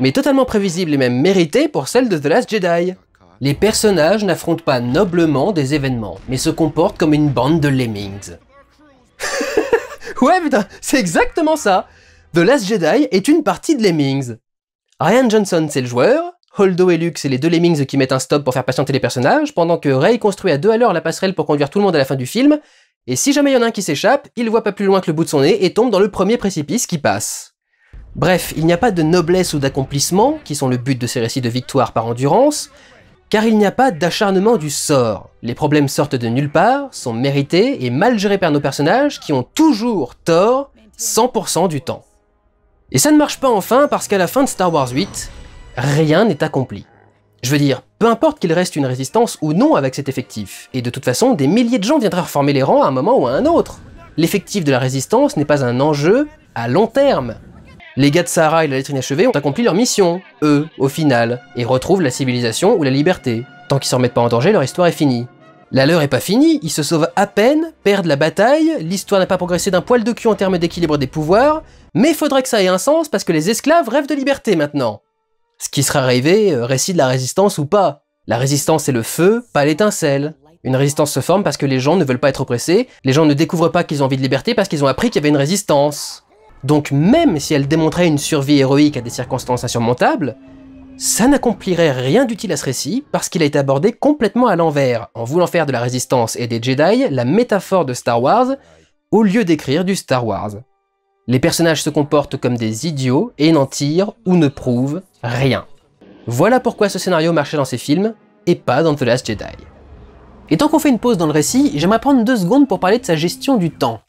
mais totalement prévisible et même méritée pour celle de The Last Jedi. Les personnages n'affrontent pas noblement des événements, mais se comportent comme une bande de lemmings. Ouais putain, c'est exactement ça. The Last Jedi est une partie de lemmings. Rian Johnson c'est le joueur, Holdo et Luke c'est les deux lemmings qui mettent un stop pour faire patienter les personnages, pendant que Rey construit à deux à l'heure la passerelle pour conduire tout le monde à la fin du film, et si jamais il y en a un qui s'échappe, il voit pas plus loin que le bout de son nez et tombe dans le premier précipice qui passe. Bref, il n'y a pas de noblesse ou d'accomplissement, qui sont le but de ces récits de victoire par endurance, car il n'y a pas d'acharnement du sort. Les problèmes sortent de nulle part, sont mérités et mal gérés par nos personnages qui ont toujours tort cent pour cent du temps. Et ça ne marche pas enfin parce qu'à la fin de Star Wars huit, rien n'est accompli. Je veux dire, peu importe qu'il reste une résistance ou non avec cet effectif, et de toute façon des milliers de gens viendraient reformer les rangs à un moment ou à un autre. L'effectif de la résistance n'est pas un enjeu à long terme. Les gars de Sahara et La lettre inachevée ont accompli leur mission, eux, au final, et retrouvent la civilisation ou la liberté. Tant qu'ils s'en remettent pas en danger, leur histoire est finie. La leur est pas finie, ils se sauvent à peine, perdent la bataille, l'histoire n'a pas progressé d'un poil de cul en termes d'équilibre des pouvoirs, mais faudrait que ça ait un sens parce que les esclaves rêvent de liberté maintenant. Ce qui sera rêvé, récit de la résistance ou pas. La résistance c'est le feu, pas l'étincelle. Une résistance se forme parce que les gens ne veulent pas être oppressés, les gens ne découvrent pas qu'ils ont envie de liberté parce qu'ils ont appris qu'il y avait une résistance. Donc même si elle démontrait une survie héroïque à des circonstances insurmontables, ça n'accomplirait rien d'utile à ce récit parce qu'il a été abordé complètement à l'envers, en voulant faire de la résistance et des Jedi la métaphore de Star Wars au lieu d'écrire du Star Wars. Les personnages se comportent comme des idiots et n'en tirent ou ne prouvent rien. Voilà pourquoi ce scénario marchait dans ces films et pas dans The Last Jedi. Et tant qu'on fait une pause dans le récit, j'aimerais prendre deux secondes pour parler de sa gestion du temps.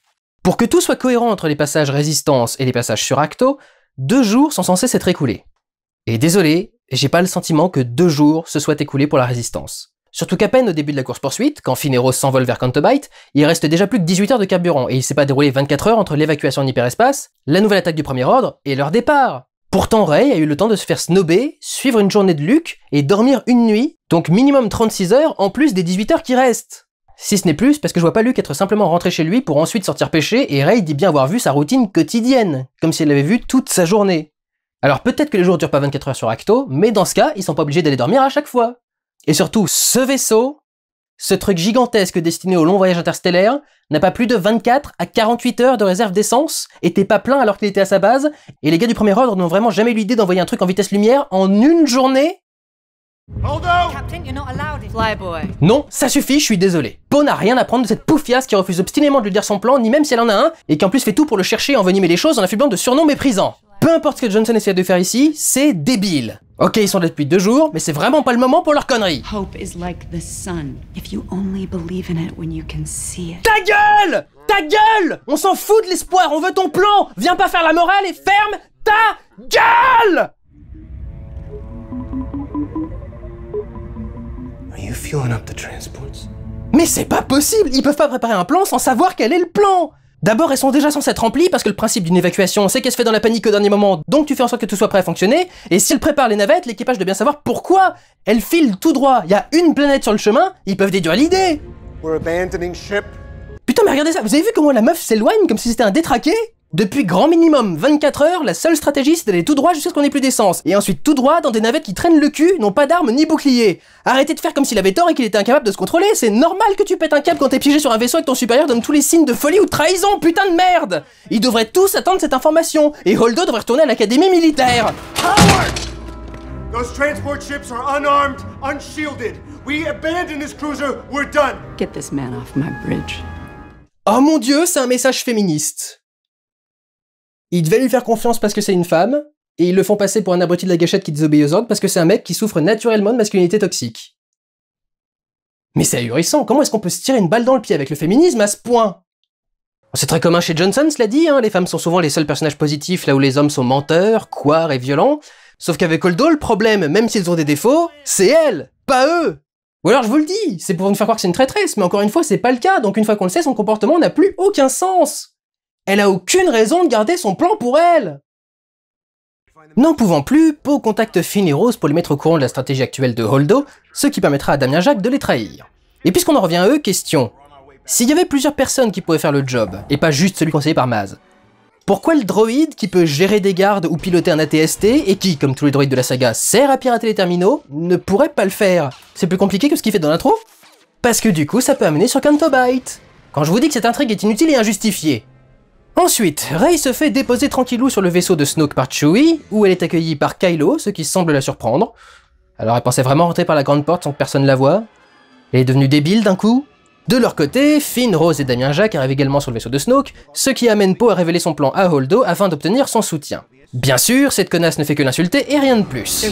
Pour que tout soit cohérent entre les passages résistance et les passages sur Ahch-To, deux jours sont censés s'être écoulés. Et désolé, j'ai pas le sentiment que deux jours se soient écoulés pour la résistance. Surtout qu'à peine au début de la course-poursuite, quand Finn et Rose s'envolent vers Canto Bight, il reste déjà plus que dix-huit heures de carburant et il s'est pas déroulé vingt-quatre heures entre l'évacuation en hyperespace, la nouvelle attaque du premier ordre et leur départ. Pourtant Rey a eu le temps de se faire snober, suivre une journée de Luke et dormir une nuit, donc minimum trente-six heures en plus des dix-huit heures qui restent. Si ce n'est plus, parce que je vois pas Luke être simplement rentré chez lui pour ensuite sortir pêcher et Rey dit bien avoir vu sa routine quotidienne, comme si elle l'avait vu toute sa journée. Alors peut-être que les jours durent pas vingt-quatre heures sur Ahch-To, mais dans ce cas, ils sont pas obligés d'aller dormir à chaque fois. Et surtout, ce vaisseau, ce truc gigantesque destiné au long voyage interstellaire, n'a pas plus de vingt-quatre à quarante-huit heures de réserve d'essence, était pas plein alors qu'il était à sa base, et les gars du premier ordre n'ont vraiment jamais eu l'idée d'envoyer un truc en vitesse lumière en une journée. Holdo ! Non, ça suffit, je suis désolé. Poe n'a rien à prendre de cette poufiasse qui refuse obstinément de lui dire son plan, ni même si elle en a un, et qui en plus fait tout pour le chercher et envenimer les choses en affublant de surnoms méprisants. Peu importe ce que Johnson essaie de faire ici, c'est débile. Ok, ils sont là depuis deux jours, mais c'est vraiment pas le moment pour leur connerie. Like Ta gueule Ta gueule On s'en fout de l'espoir, on veut ton plan. Viens pas faire la morale et ferme ta gueule. Are you fueling up the transports? Mais c'est pas possible. Ils peuvent pas préparer un plan sans savoir quel est le plan. D'abord, elles sont déjà censées être remplies parce que le principe d'une évacuation, c'est qu'elle se fait dans la panique au dernier moment, donc tu fais en sorte que tout soit prêt à fonctionner, et s'ils préparent les navettes, l'équipage doit bien savoir pourquoi. Elles filent tout droit, il y a une planète sur le chemin, ils peuvent déduire l'idée. Putain, mais regardez ça, vous avez vu comment la meuf s'éloigne comme si c'était un détraqué? Depuis grand minimum vingt-quatre heures, la seule stratégie c'est d'aller tout droit jusqu'à ce qu'on ait plus d'essence, et ensuite tout droit dans des navettes qui traînent le cul, n'ont pas d'armes ni boucliers. Arrêtez de faire comme s'il avait tort et qu'il était incapable de se contrôler, c'est normal que tu pètes un câble quand t'es piégé sur un vaisseau et que ton supérieur donne tous les signes de folie ou de trahison, putain de merde. Ils devraient tous attendre cette information, et Holdo devrait retourner à l'académie militaire. Those transport ships are unarmed, unshielded. We abandon this cruiser, we're done. Get this man off my bridge. Oh mon dieu, c'est un message féministe. Ils devaient lui faire confiance parce que c'est une femme, et ils le font passer pour un abruti de la gâchette qui désobéit aux ordres parce que c'est un mec qui souffre naturellement de masculinité toxique. Mais c'est ahurissant, comment est-ce qu'on peut se tirer une balle dans le pied avec le féminisme à ce point? C'est très commun chez Johnson, cela dit, hein, les femmes sont souvent les seuls personnages positifs là où les hommes sont menteurs, couards et violents, sauf qu'avec Holdo, le problème, même s'ils ont des défauts, c'est elle, pas eux. Ou alors je vous le dis, c'est pour nous faire croire que c'est une traîtresse, mais encore une fois c'est pas le cas, donc une fois qu'on le sait, son comportement n'a plus aucun sens. Elle a aucune raison de garder son plan pour elle. N'en pouvant plus, Poe contacte Finn et Rose pour les mettre au courant de la stratégie actuelle de Holdo, ce qui permettra à Damien Jacques de les trahir. Et puisqu'on en revient à eux, question. S'il y avait plusieurs personnes qui pouvaient faire le job, et pas juste celui conseillé par Maz, pourquoi le droïde qui peut gérer des gardes ou piloter un A T S T, et qui, comme tous les droïdes de la saga, sert à pirater les terminaux, ne pourrait pas le faire? C'est plus compliqué que ce qu'il fait dans l'intro? Parce que du coup, ça peut amener sur Canto Bight. Quand je vous dis que cette intrigue est inutile et injustifiée. Ensuite, Rey se fait déposer tranquillou sur le vaisseau de Snoke par Chewie, où elle est accueillie par Kylo, ce qui semble la surprendre. Alors elle pensait vraiment rentrer par la grande porte sans que personne la voie. Elle est devenue débile d'un coup. De leur côté, Finn, Rose et Damien Jacques arrivent également sur le vaisseau de Snoke, ce qui amène Poe à révéler son plan à Holdo afin d'obtenir son soutien. Bien sûr, cette connasse ne fait que l'insulter et rien de plus.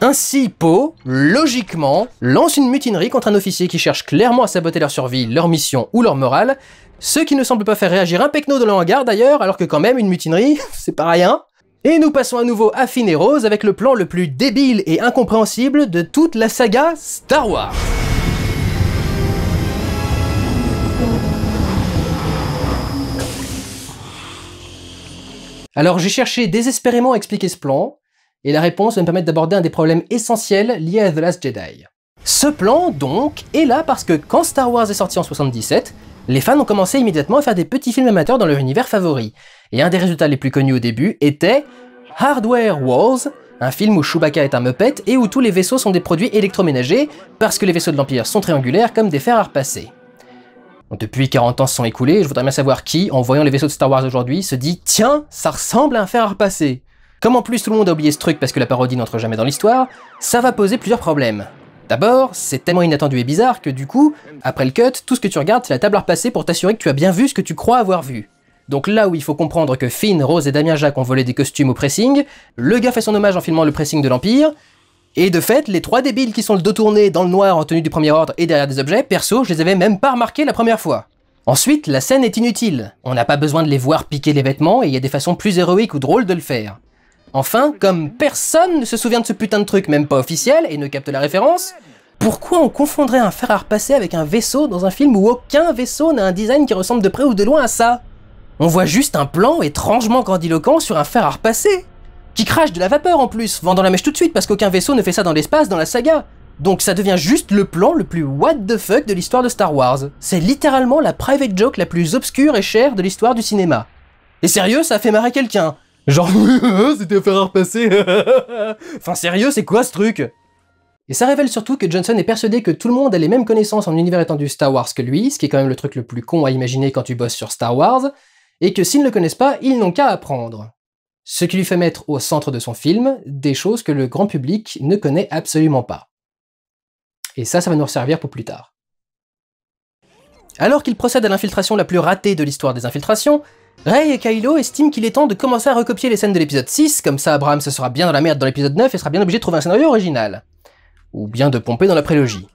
Ainsi, Poe, logiquement, lance une mutinerie contre un officier qui cherche clairement à saboter leur survie, leur mission ou leur morale, ce qui ne semble pas faire réagir un pecno dans le hangar d'ailleurs, alors que quand même, une mutinerie, c'est pas rien. Et nous passons à nouveau à Finn et Rose avec le plan le plus débile et incompréhensible de toute la saga Star Wars. Alors j'ai cherché désespérément à expliquer ce plan, et la réponse va me permettre d'aborder un des problèmes essentiels liés à The Last Jedi. Ce plan, donc, est là parce que quand Star Wars est sorti en soixante-dix-sept, les fans ont commencé immédiatement à faire des petits films amateurs dans leur univers favori. Et un des résultats les plus connus au début était Hardware Wars, Un film où Chewbacca est un muppet et où tous les vaisseaux sont des produits électroménagers, parce que les vaisseaux de l'Empire sont triangulaires comme des fers à repasser. Depuis quarante ans se sont écoulés, je voudrais bien savoir qui, en voyant les vaisseaux de Star Wars aujourd'hui, se dit « Tiens, ça ressemble à un fer à repasser ». Comme en plus tout le monde a oublié ce truc parce que la parodie n'entre jamais dans l'histoire, ça va poser plusieurs problèmes. D'abord, c'est tellement inattendu et bizarre que du coup, après le cut, tout ce que tu regardes c'est la table à repasser pour t'assurer que tu as bien vu ce que tu crois avoir vu. Donc là où il faut comprendre que Finn, Rose et Damien Jacques ont volé des costumes au pressing, le gars fait son hommage en filmant le pressing de l'Empire, et de fait, les trois débiles qui sont le dos tourné dans le noir en tenue du premier ordre et derrière des objets, perso, je les avais même pas remarqués la première fois. Ensuite, la scène est inutile. On n'a pas besoin de les voir piquer les vêtements et il y a des façons plus héroïques ou drôles de le faire. Enfin, comme personne ne se souvient de ce putain de truc, même pas officiel, et ne capte la référence, pourquoi on confondrait un fer à repasser avec un vaisseau dans un film où aucun vaisseau n'a un design qui ressemble de près ou de loin à ça? On voit juste un plan étrangement grandiloquent sur un fer à repasser, qui crache de la vapeur en plus, vendant la mèche tout de suite parce qu'aucun vaisseau ne fait ça dans l'espace dans la saga. Donc ça devient juste le plan le plus what the fuck de l'histoire de Star Wars. C'est littéralement la private joke la plus obscure et chère de l'histoire du cinéma. Et sérieux, ça a fait marrer quelqu'un. Genre, c'était un fer à repasser. Enfin sérieux, c'est quoi ce truc? Et ça révèle surtout que Johnson est persuadé que tout le monde a les mêmes connaissances en univers étendu Star Wars que lui, ce qui est quand même le truc le plus con à imaginer quand tu bosses sur Star Wars, et que s'ils ne le connaissent pas, ils n'ont qu'à apprendre. Ce qui lui fait mettre au centre de son film des choses que le grand public ne connaît absolument pas. Et ça, ça va nous servir pour plus tard. Alors qu'il procède à l'infiltration la plus ratée de l'histoire des infiltrations, Rey et Kylo estiment qu'il est temps de commencer à recopier les scènes de l'épisode six, comme ça Abrams sera bien dans la merde dans l'épisode neuf et sera bien obligé de trouver un scénario original. Ou bien de pomper dans la prélogie.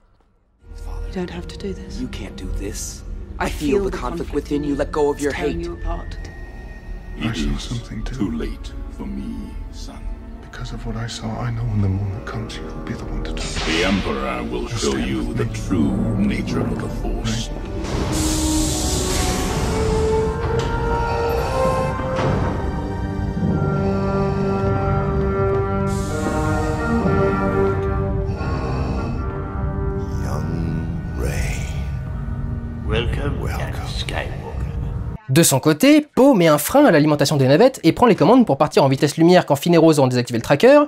De son côté, Poe met un frein à l'alimentation des navettes et prend les commandes pour partir en vitesse lumière quand Finn et Rose ont désactivé le tracker,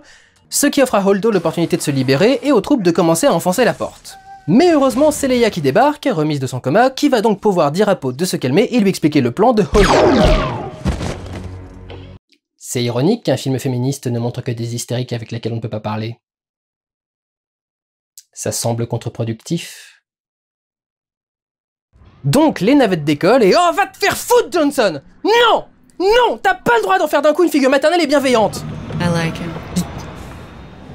ce qui offre à Holdo l'opportunité de se libérer et aux troupes de commencer à enfoncer la porte. Mais heureusement, c'est Leia qui débarque, remise de son coma, qui va donc pouvoir dire à Poe de se calmer et lui expliquer le plan de Holdo. C'est ironique qu'un film féministe ne montre que des hystériques avec lesquelles on ne peut pas parler. Ça semble contre-productif. Donc les navettes décollent et oh, va te faire foutre, Johnson! Non! Non! T'as pas le droit d'en faire d'un coup une figure maternelle et bienveillante! I like him.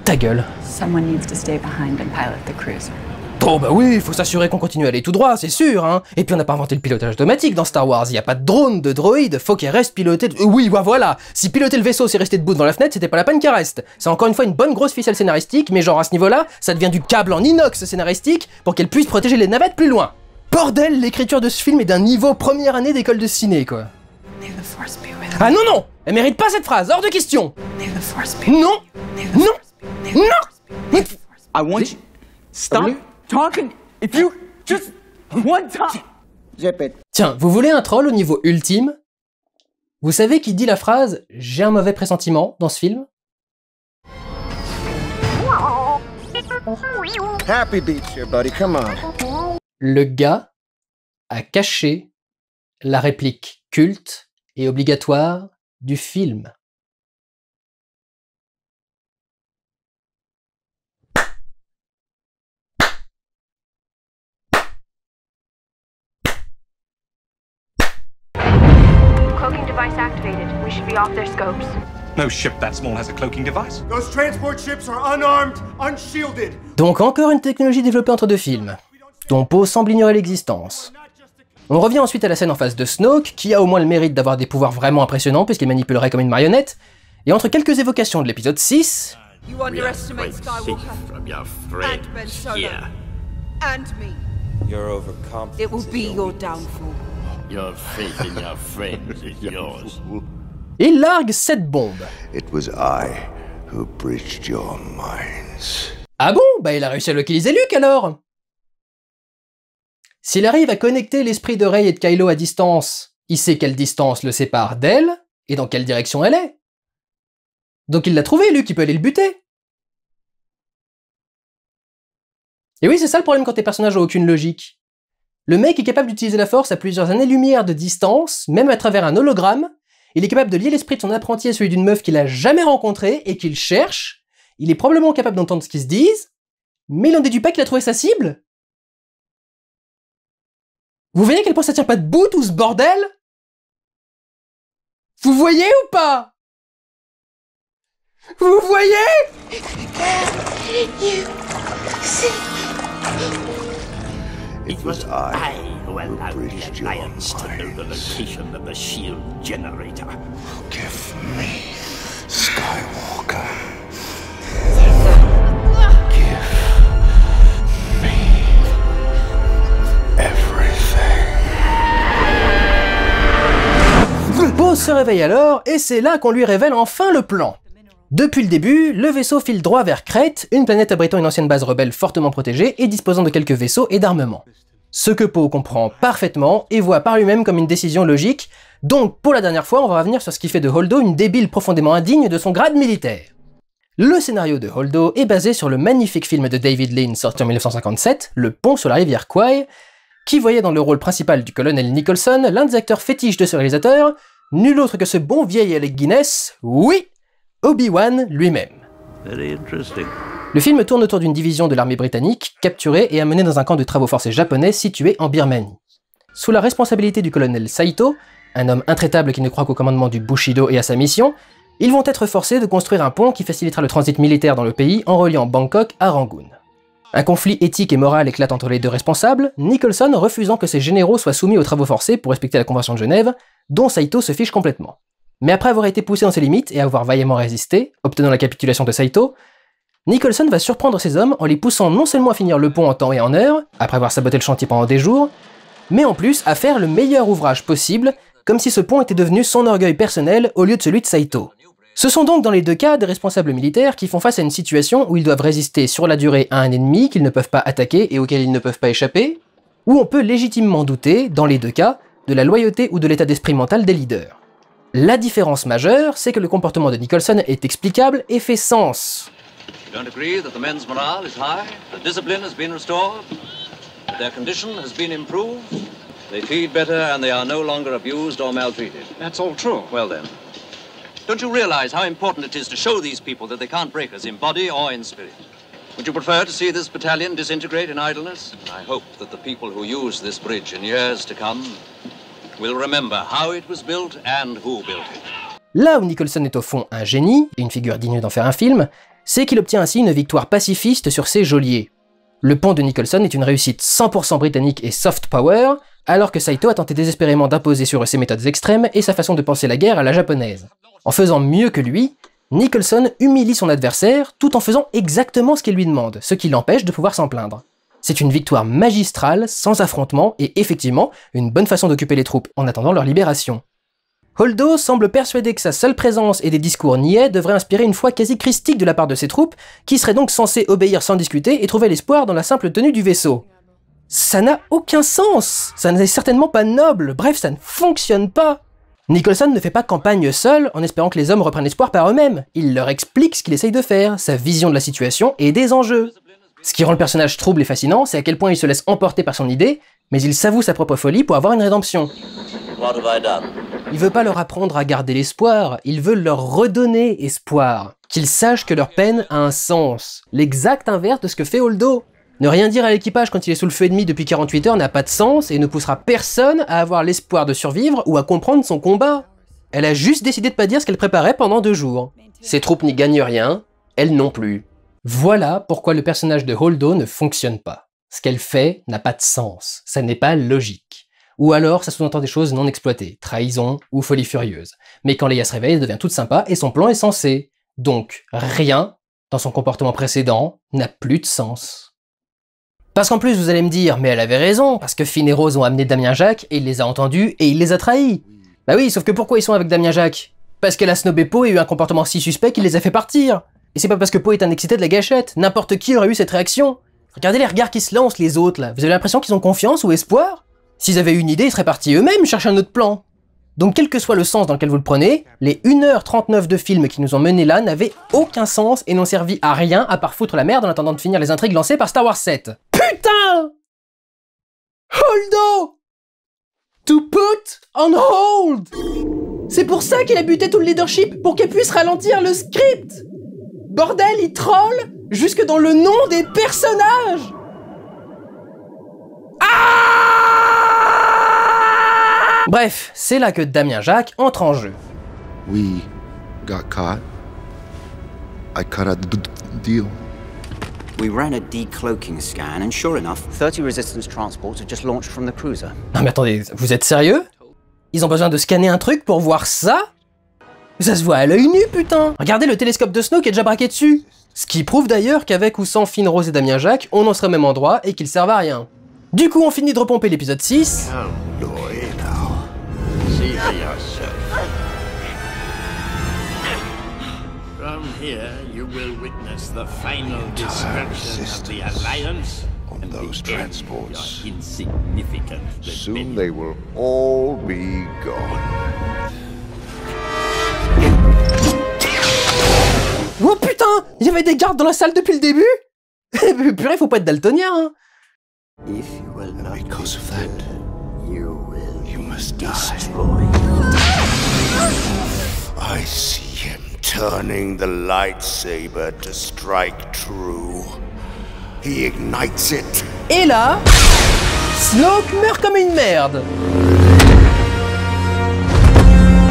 Ta gueule. Someone needs to stay behind and pilot the cruiser. Oh bah oui, faut s'assurer qu'on continue à aller tout droit, c'est sûr, hein! Et puis on n'a pas inventé le pilotage automatique dans Star Wars, y a pas de drone, de droïde, faut qu'elle reste pilotée... De... Oui, bah voilà! Si piloter le vaisseau c'est rester debout devant la fenêtre, c'était pas la peine qu'elle reste! C'est encore une fois une bonne grosse ficelle scénaristique, mais genre à ce niveau-là, ça devient du câble en inox scénaristique pour qu'elle puisse protéger les navettes plus loin! Bordel, l'écriture de ce film est d'un niveau première année d'école de ciné, quoi. Ah non, non! Elle mérite pas cette phrase, hors de question! Non! Non! Non! I want you... Stop talking if you... Just... One time! Tiens, vous voulez un troll au niveau ultime? Vous savez qui dit la phrase « J'ai un mauvais pressentiment » dans ce film? Happy beach here, buddy, come on. Le gars a caché la réplique culte et obligatoire du film. Cloaking device activated. We should be off their scopes. No ship that small has a cloaking device. Those transport ships are unarmed, unshielded. Donc encore une technologie développée entre deux films, dont Poe semble ignorer l'existence. On revient ensuite à la scène en face de Snoke, qui a au moins le mérite d'avoir des pouvoirs vraiment impressionnants puisqu'il manipulerait comme une marionnette, et entre quelques évocations de l'épisode six... Et largue cette bombe. Ah bon? Bah il a réussi à localiser Luke alors. S'il arrive à connecter l'esprit de Rey et de Kylo à distance, il sait quelle distance le sépare d'elle, et dans quelle direction elle est. Donc il l'a trouvé, Luke, il peut aller le buter. Et oui, c'est ça le problème quand tes personnages n'ont aucune logique. Le mec est capable d'utiliser la force à plusieurs années-lumière de distance, même à travers un hologramme. Il est capable de lier l'esprit de son apprenti à celui d'une meuf qu'il a jamais rencontrée et qu'il cherche. Il est probablement capable d'entendre ce qu'ils se disent, mais il n'en déduit pas qu'il a trouvé sa cible. Vous voyez à quel point ça tient pas de bout tout ce bordel? Vous voyez ou pas? Vous voyez? It was I who allowed the Alliance to know the location of the shield generator. Forgive me, Skywalker. Give me everything. Poe se réveille alors, et c'est là qu'on lui révèle enfin le plan. Depuis le début, le vaisseau file droit vers Crête, une planète abritant une ancienne base rebelle fortement protégée et disposant de quelques vaisseaux et d'armement. Ce que Poe comprend parfaitement et voit par lui-même comme une décision logique, donc pour la dernière fois on va revenir sur ce qui fait de Holdo une débile profondément indigne de son grade militaire. Le scénario de Holdo est basé sur le magnifique film de David Lean sorti en mille neuf cent cinquante-sept, Le pont sur la rivière Kwai, qui voyait dans le rôle principal du colonel Nicholson l'un des acteurs fétiches de ce réalisateur, nul autre que ce bon vieil Alec Guinness, oui, Obi-Wan lui-même. Le film tourne autour d'une division de l'armée britannique, capturée et amenée dans un camp de travaux forcés japonais situé en Birmanie. Sous la responsabilité du colonel Saito, un homme intraitable qui ne croit qu'au commandement du Bushido et à sa mission, ils vont être forcés de construire un pont qui facilitera le transit militaire dans le pays en reliant Bangkok à Rangoon. Un conflit éthique et moral éclate entre les deux responsables, Nicholson refusant que ses généraux soient soumis aux travaux forcés pour respecter la Convention de Genève, dont Saito se fiche complètement. Mais après avoir été poussé dans ses limites et avoir vaillamment résisté, obtenant la capitulation de Saito, Nicholson va surprendre ses hommes en les poussant non seulement à finir le pont en temps et en heure, après avoir saboté le chantier pendant des jours, mais en plus à faire le meilleur ouvrage possible, comme si ce pont était devenu son orgueil personnel au lieu de celui de Saito. Ce sont donc dans les deux cas des responsables militaires qui font face à une situation où ils doivent résister sur la durée à un ennemi qu'ils ne peuvent pas attaquer et auquel ils ne peuvent pas échapper, où on peut légitimement douter, dans les deux cas, de la loyauté ou de l'état d'esprit mental des leaders. La différence majeure, c'est que le comportement de Nicholson est explicable et fait sens. Would you prefer to see this battalion disintegrate in idleness? I hope that the people who use this bridge in years to come will remember how it was built and who built it. Là où Nicholson est au fond un génie, et une figure digne d'en faire un film, c'est qu'il obtient ainsi une victoire pacifiste sur ses geôliers. Le pont de Nicholson est une réussite cent pour cent britannique et soft power, alors que Saito a tenté désespérément d'imposer sur eux ses méthodes extrêmes et sa façon de penser la guerre à la japonaise. En faisant mieux que lui, Nicholson humilie son adversaire tout en faisant exactement ce qu'il lui demande, ce qui l'empêche de pouvoir s'en plaindre. C'est une victoire magistrale, sans affrontement, et effectivement, une bonne façon d'occuper les troupes en attendant leur libération. Holdo semble persuadé que sa seule présence et des discours niais devraient inspirer une foi quasi christique de la part de ses troupes, qui seraient donc censées obéir sans discuter et trouver l'espoir dans la simple tenue du vaisseau. Ça n'a aucun sens, ça n'est certainement pas noble, bref, ça ne fonctionne pas. Nicholson ne fait pas campagne seul en espérant que les hommes reprennent espoir par eux-mêmes, il leur explique ce qu'il essaye de faire, sa vision de la situation et des enjeux. Ce qui rend le personnage trouble et fascinant, c'est à quel point il se laisse emporter par son idée, mais il s'avoue sa propre folie pour avoir une rédemption. Il veut pas leur apprendre à garder l'espoir, il veut leur redonner espoir. Qu'ils sachent que leur peine a un sens. L'exact inverse de ce que fait Holdo. Ne rien dire à l'équipage quand il est sous le feu ennemi depuis quarante-huit heures n'a pas de sens et ne poussera personne à avoir l'espoir de survivre ou à comprendre son combat. Elle a juste décidé de pas dire ce qu'elle préparait pendant deux jours. Ses troupes n'y gagnent rien, elles non plus. Voilà pourquoi le personnage de Holdo ne fonctionne pas. Ce qu'elle fait n'a pas de sens, ça n'est pas logique. Ou alors ça sous-entend des choses non exploitées, trahison ou folie furieuse. Mais quand Leia se réveille, elle devient toute sympa et son plan est sensé. Donc rien dans son comportement précédent n'a plus de sens. Parce qu'en plus vous allez me dire, mais elle avait raison, parce que Finn et Rose ont amené Damien Jacques et il les a entendus et il les a trahis. Bah oui, sauf que pourquoi ils sont avec Damien Jacques? Parce qu'elle a snobé Poe et eu un comportement si suspect qu'il les a fait partir. Et c'est pas parce que Poe est un excité de la gâchette, n'importe qui aurait eu cette réaction. Regardez les regards qui se lancent les autres là, vous avez l'impression qu'ils ont confiance ou espoir? S'ils avaient une idée, ils seraient partis eux-mêmes chercher un autre plan. Donc quel que soit le sens dans lequel vous le prenez, les une heure trente-neuf de film qui nous ont menés là n'avaient aucun sens et n'ont servi à rien à part foutre la merde en attendant de finir les intrigues lancées par Star Wars sept. Putain! Holdo! To put on hold! C'est pour ça qu'il a buté tout le leadership, pour qu'elle puisse ralentir le script! Bordel, il troll jusque dans le nom des personnages! Ah! Bref, c'est là que Damien Jacques entre en jeu. We got caught. I cut out the deal. We ran a decloaking scan and sure enough, thirty resistance transports are just launched from the cruiser. Non mais attendez, vous êtes sérieux? Ils ont besoin de scanner un truc pour voir ça? Ça se voit à l'œil nu, putain! Regardez le télescope de Snoke qui est déjà braqué dessus! Ce qui prouve d'ailleurs qu'avec ou sans Finn, Rose et Damien Jacques, on en serait au même endroit et qu'ils servent à rien. Du coup, on finit de repomper l'épisode six. Oh putain! Il y avait des gardes dans la salle depuis le début? Purée, faut pas être daltonien, hein! If you will not because of that, you will you must destroy. I see him turning the lightsaber to strike true. He ignites it. Et là, Snoke meurt comme une merde.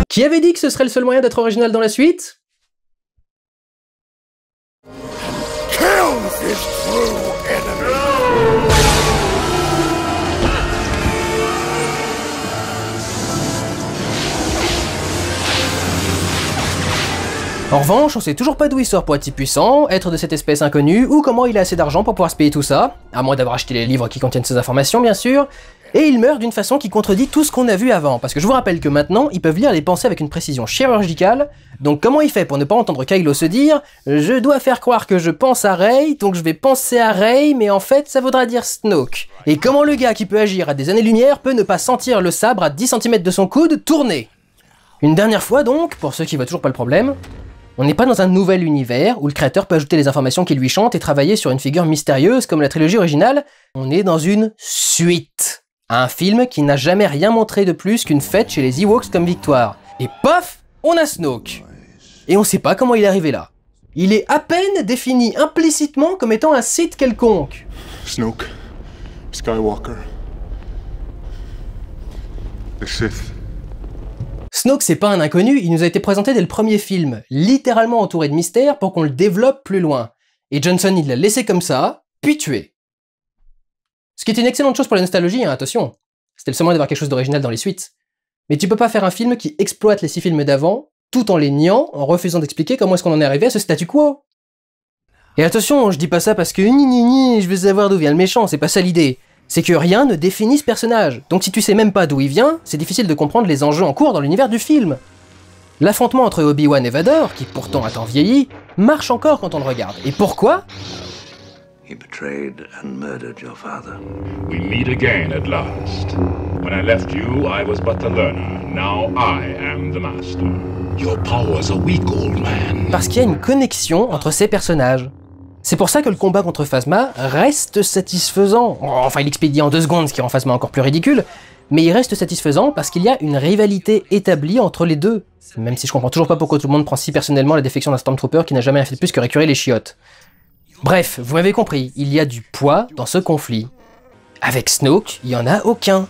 Qui avait dit que ce serait le seul moyen d'être original dans la suite? Kill this true enemy. En revanche, on sait toujours pas d'où il sort pour être si puissant, être de cette espèce inconnue, ou comment il a assez d'argent pour pouvoir se payer tout ça, à moins d'avoir acheté les livres qui contiennent ces informations bien sûr, et il meurt d'une façon qui contredit tout ce qu'on a vu avant, parce que je vous rappelle que maintenant, ils peuvent lire les pensées avec une précision chirurgicale, donc comment il fait pour ne pas entendre Kylo se dire « Je dois faire croire que je pense à Rey, donc je vais penser à Rey, mais en fait, ça voudra dire Snoke ». Et comment le gars qui peut agir à des années-lumière peut ne pas sentir le sabre à dix centimètres de son coude tourner? Une dernière fois donc, pour ceux qui voient toujours pas le problème, on n'est pas dans un nouvel univers où le créateur peut ajouter les informations qui lui chantent et travailler sur une figure mystérieuse comme la trilogie originale. On est dans une suite. Un film qui n'a jamais rien montré de plus qu'une fête chez les Ewoks comme victoire. Et paf, on a Snoke. Et on sait pas comment il est arrivé là. Il est à peine défini implicitement comme étant un Sith quelconque. Snoke, Skywalker, the Sith. Snoke, c'est pas un inconnu, il nous a été présenté dès le premier film, littéralement entouré de mystères pour qu'on le développe plus loin. Et Johnson, il l'a laissé comme ça, puis tué. Ce qui est une excellente chose pour la nostalgie, hein, attention. C'était le seul moyen d'avoir quelque chose d'original dans les suites. Mais tu peux pas faire un film qui exploite les six films d'avant, tout en les niant, en refusant d'expliquer comment est-ce qu'on en est arrivé à ce statu quo. Et attention, je dis pas ça parce que ni ni ni, je veux savoir d'où vient le méchant, c'est pas ça l'idée. C'est que rien ne définit ce personnage, donc si tu sais même pas d'où il vient, c'est difficile de comprendre les enjeux en cours dans l'univers du film. L'affrontement entre Obi-Wan et Vader, qui pourtant a tant vieilli, marche encore quand on le regarde. Et pourquoi? He betrayed and murdered your father. We meet again at last. When I left you, I was but the learner. Now I am the master. Your powers are weak, old man. Parce qu'il y a une connexion entre ces personnages. C'est pour ça que le combat contre Phasma reste satisfaisant. Enfin, il expédie en deux secondes, ce qui rend Phasma encore plus ridicule, mais il reste satisfaisant parce qu'il y a une rivalité établie entre les deux. Même si je comprends toujours pas pourquoi tout le monde prend si personnellement la défection d'un Stormtrooper qui n'a jamais fait plus que récurer les chiottes. Bref, vous m'avez compris, il y a du poids dans ce conflit. Avec Snoke, il y en a aucun.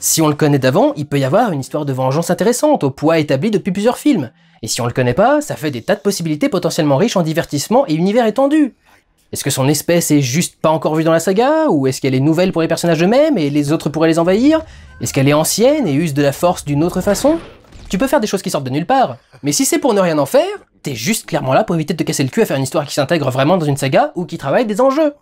Si on le connaît d'avant, il peut y avoir une histoire de vengeance intéressante, au poids établi depuis plusieurs films. Et si on le connaît pas, ça fait des tas de possibilités potentiellement riches en divertissement et univers étendu. Est-ce que son espèce est juste pas encore vue dans la saga? Ou est-ce qu'elle est nouvelle pour les personnages eux-mêmes et les autres pourraient les envahir? Est-ce qu'elle est ancienne et use de la force d'une autre façon? Tu peux faire des choses qui sortent de nulle part, mais si c'est pour ne rien en faire, t'es juste clairement là pour éviter de te casser le cul à faire une histoire qui s'intègre vraiment dans une saga ou qui travaille des enjeux.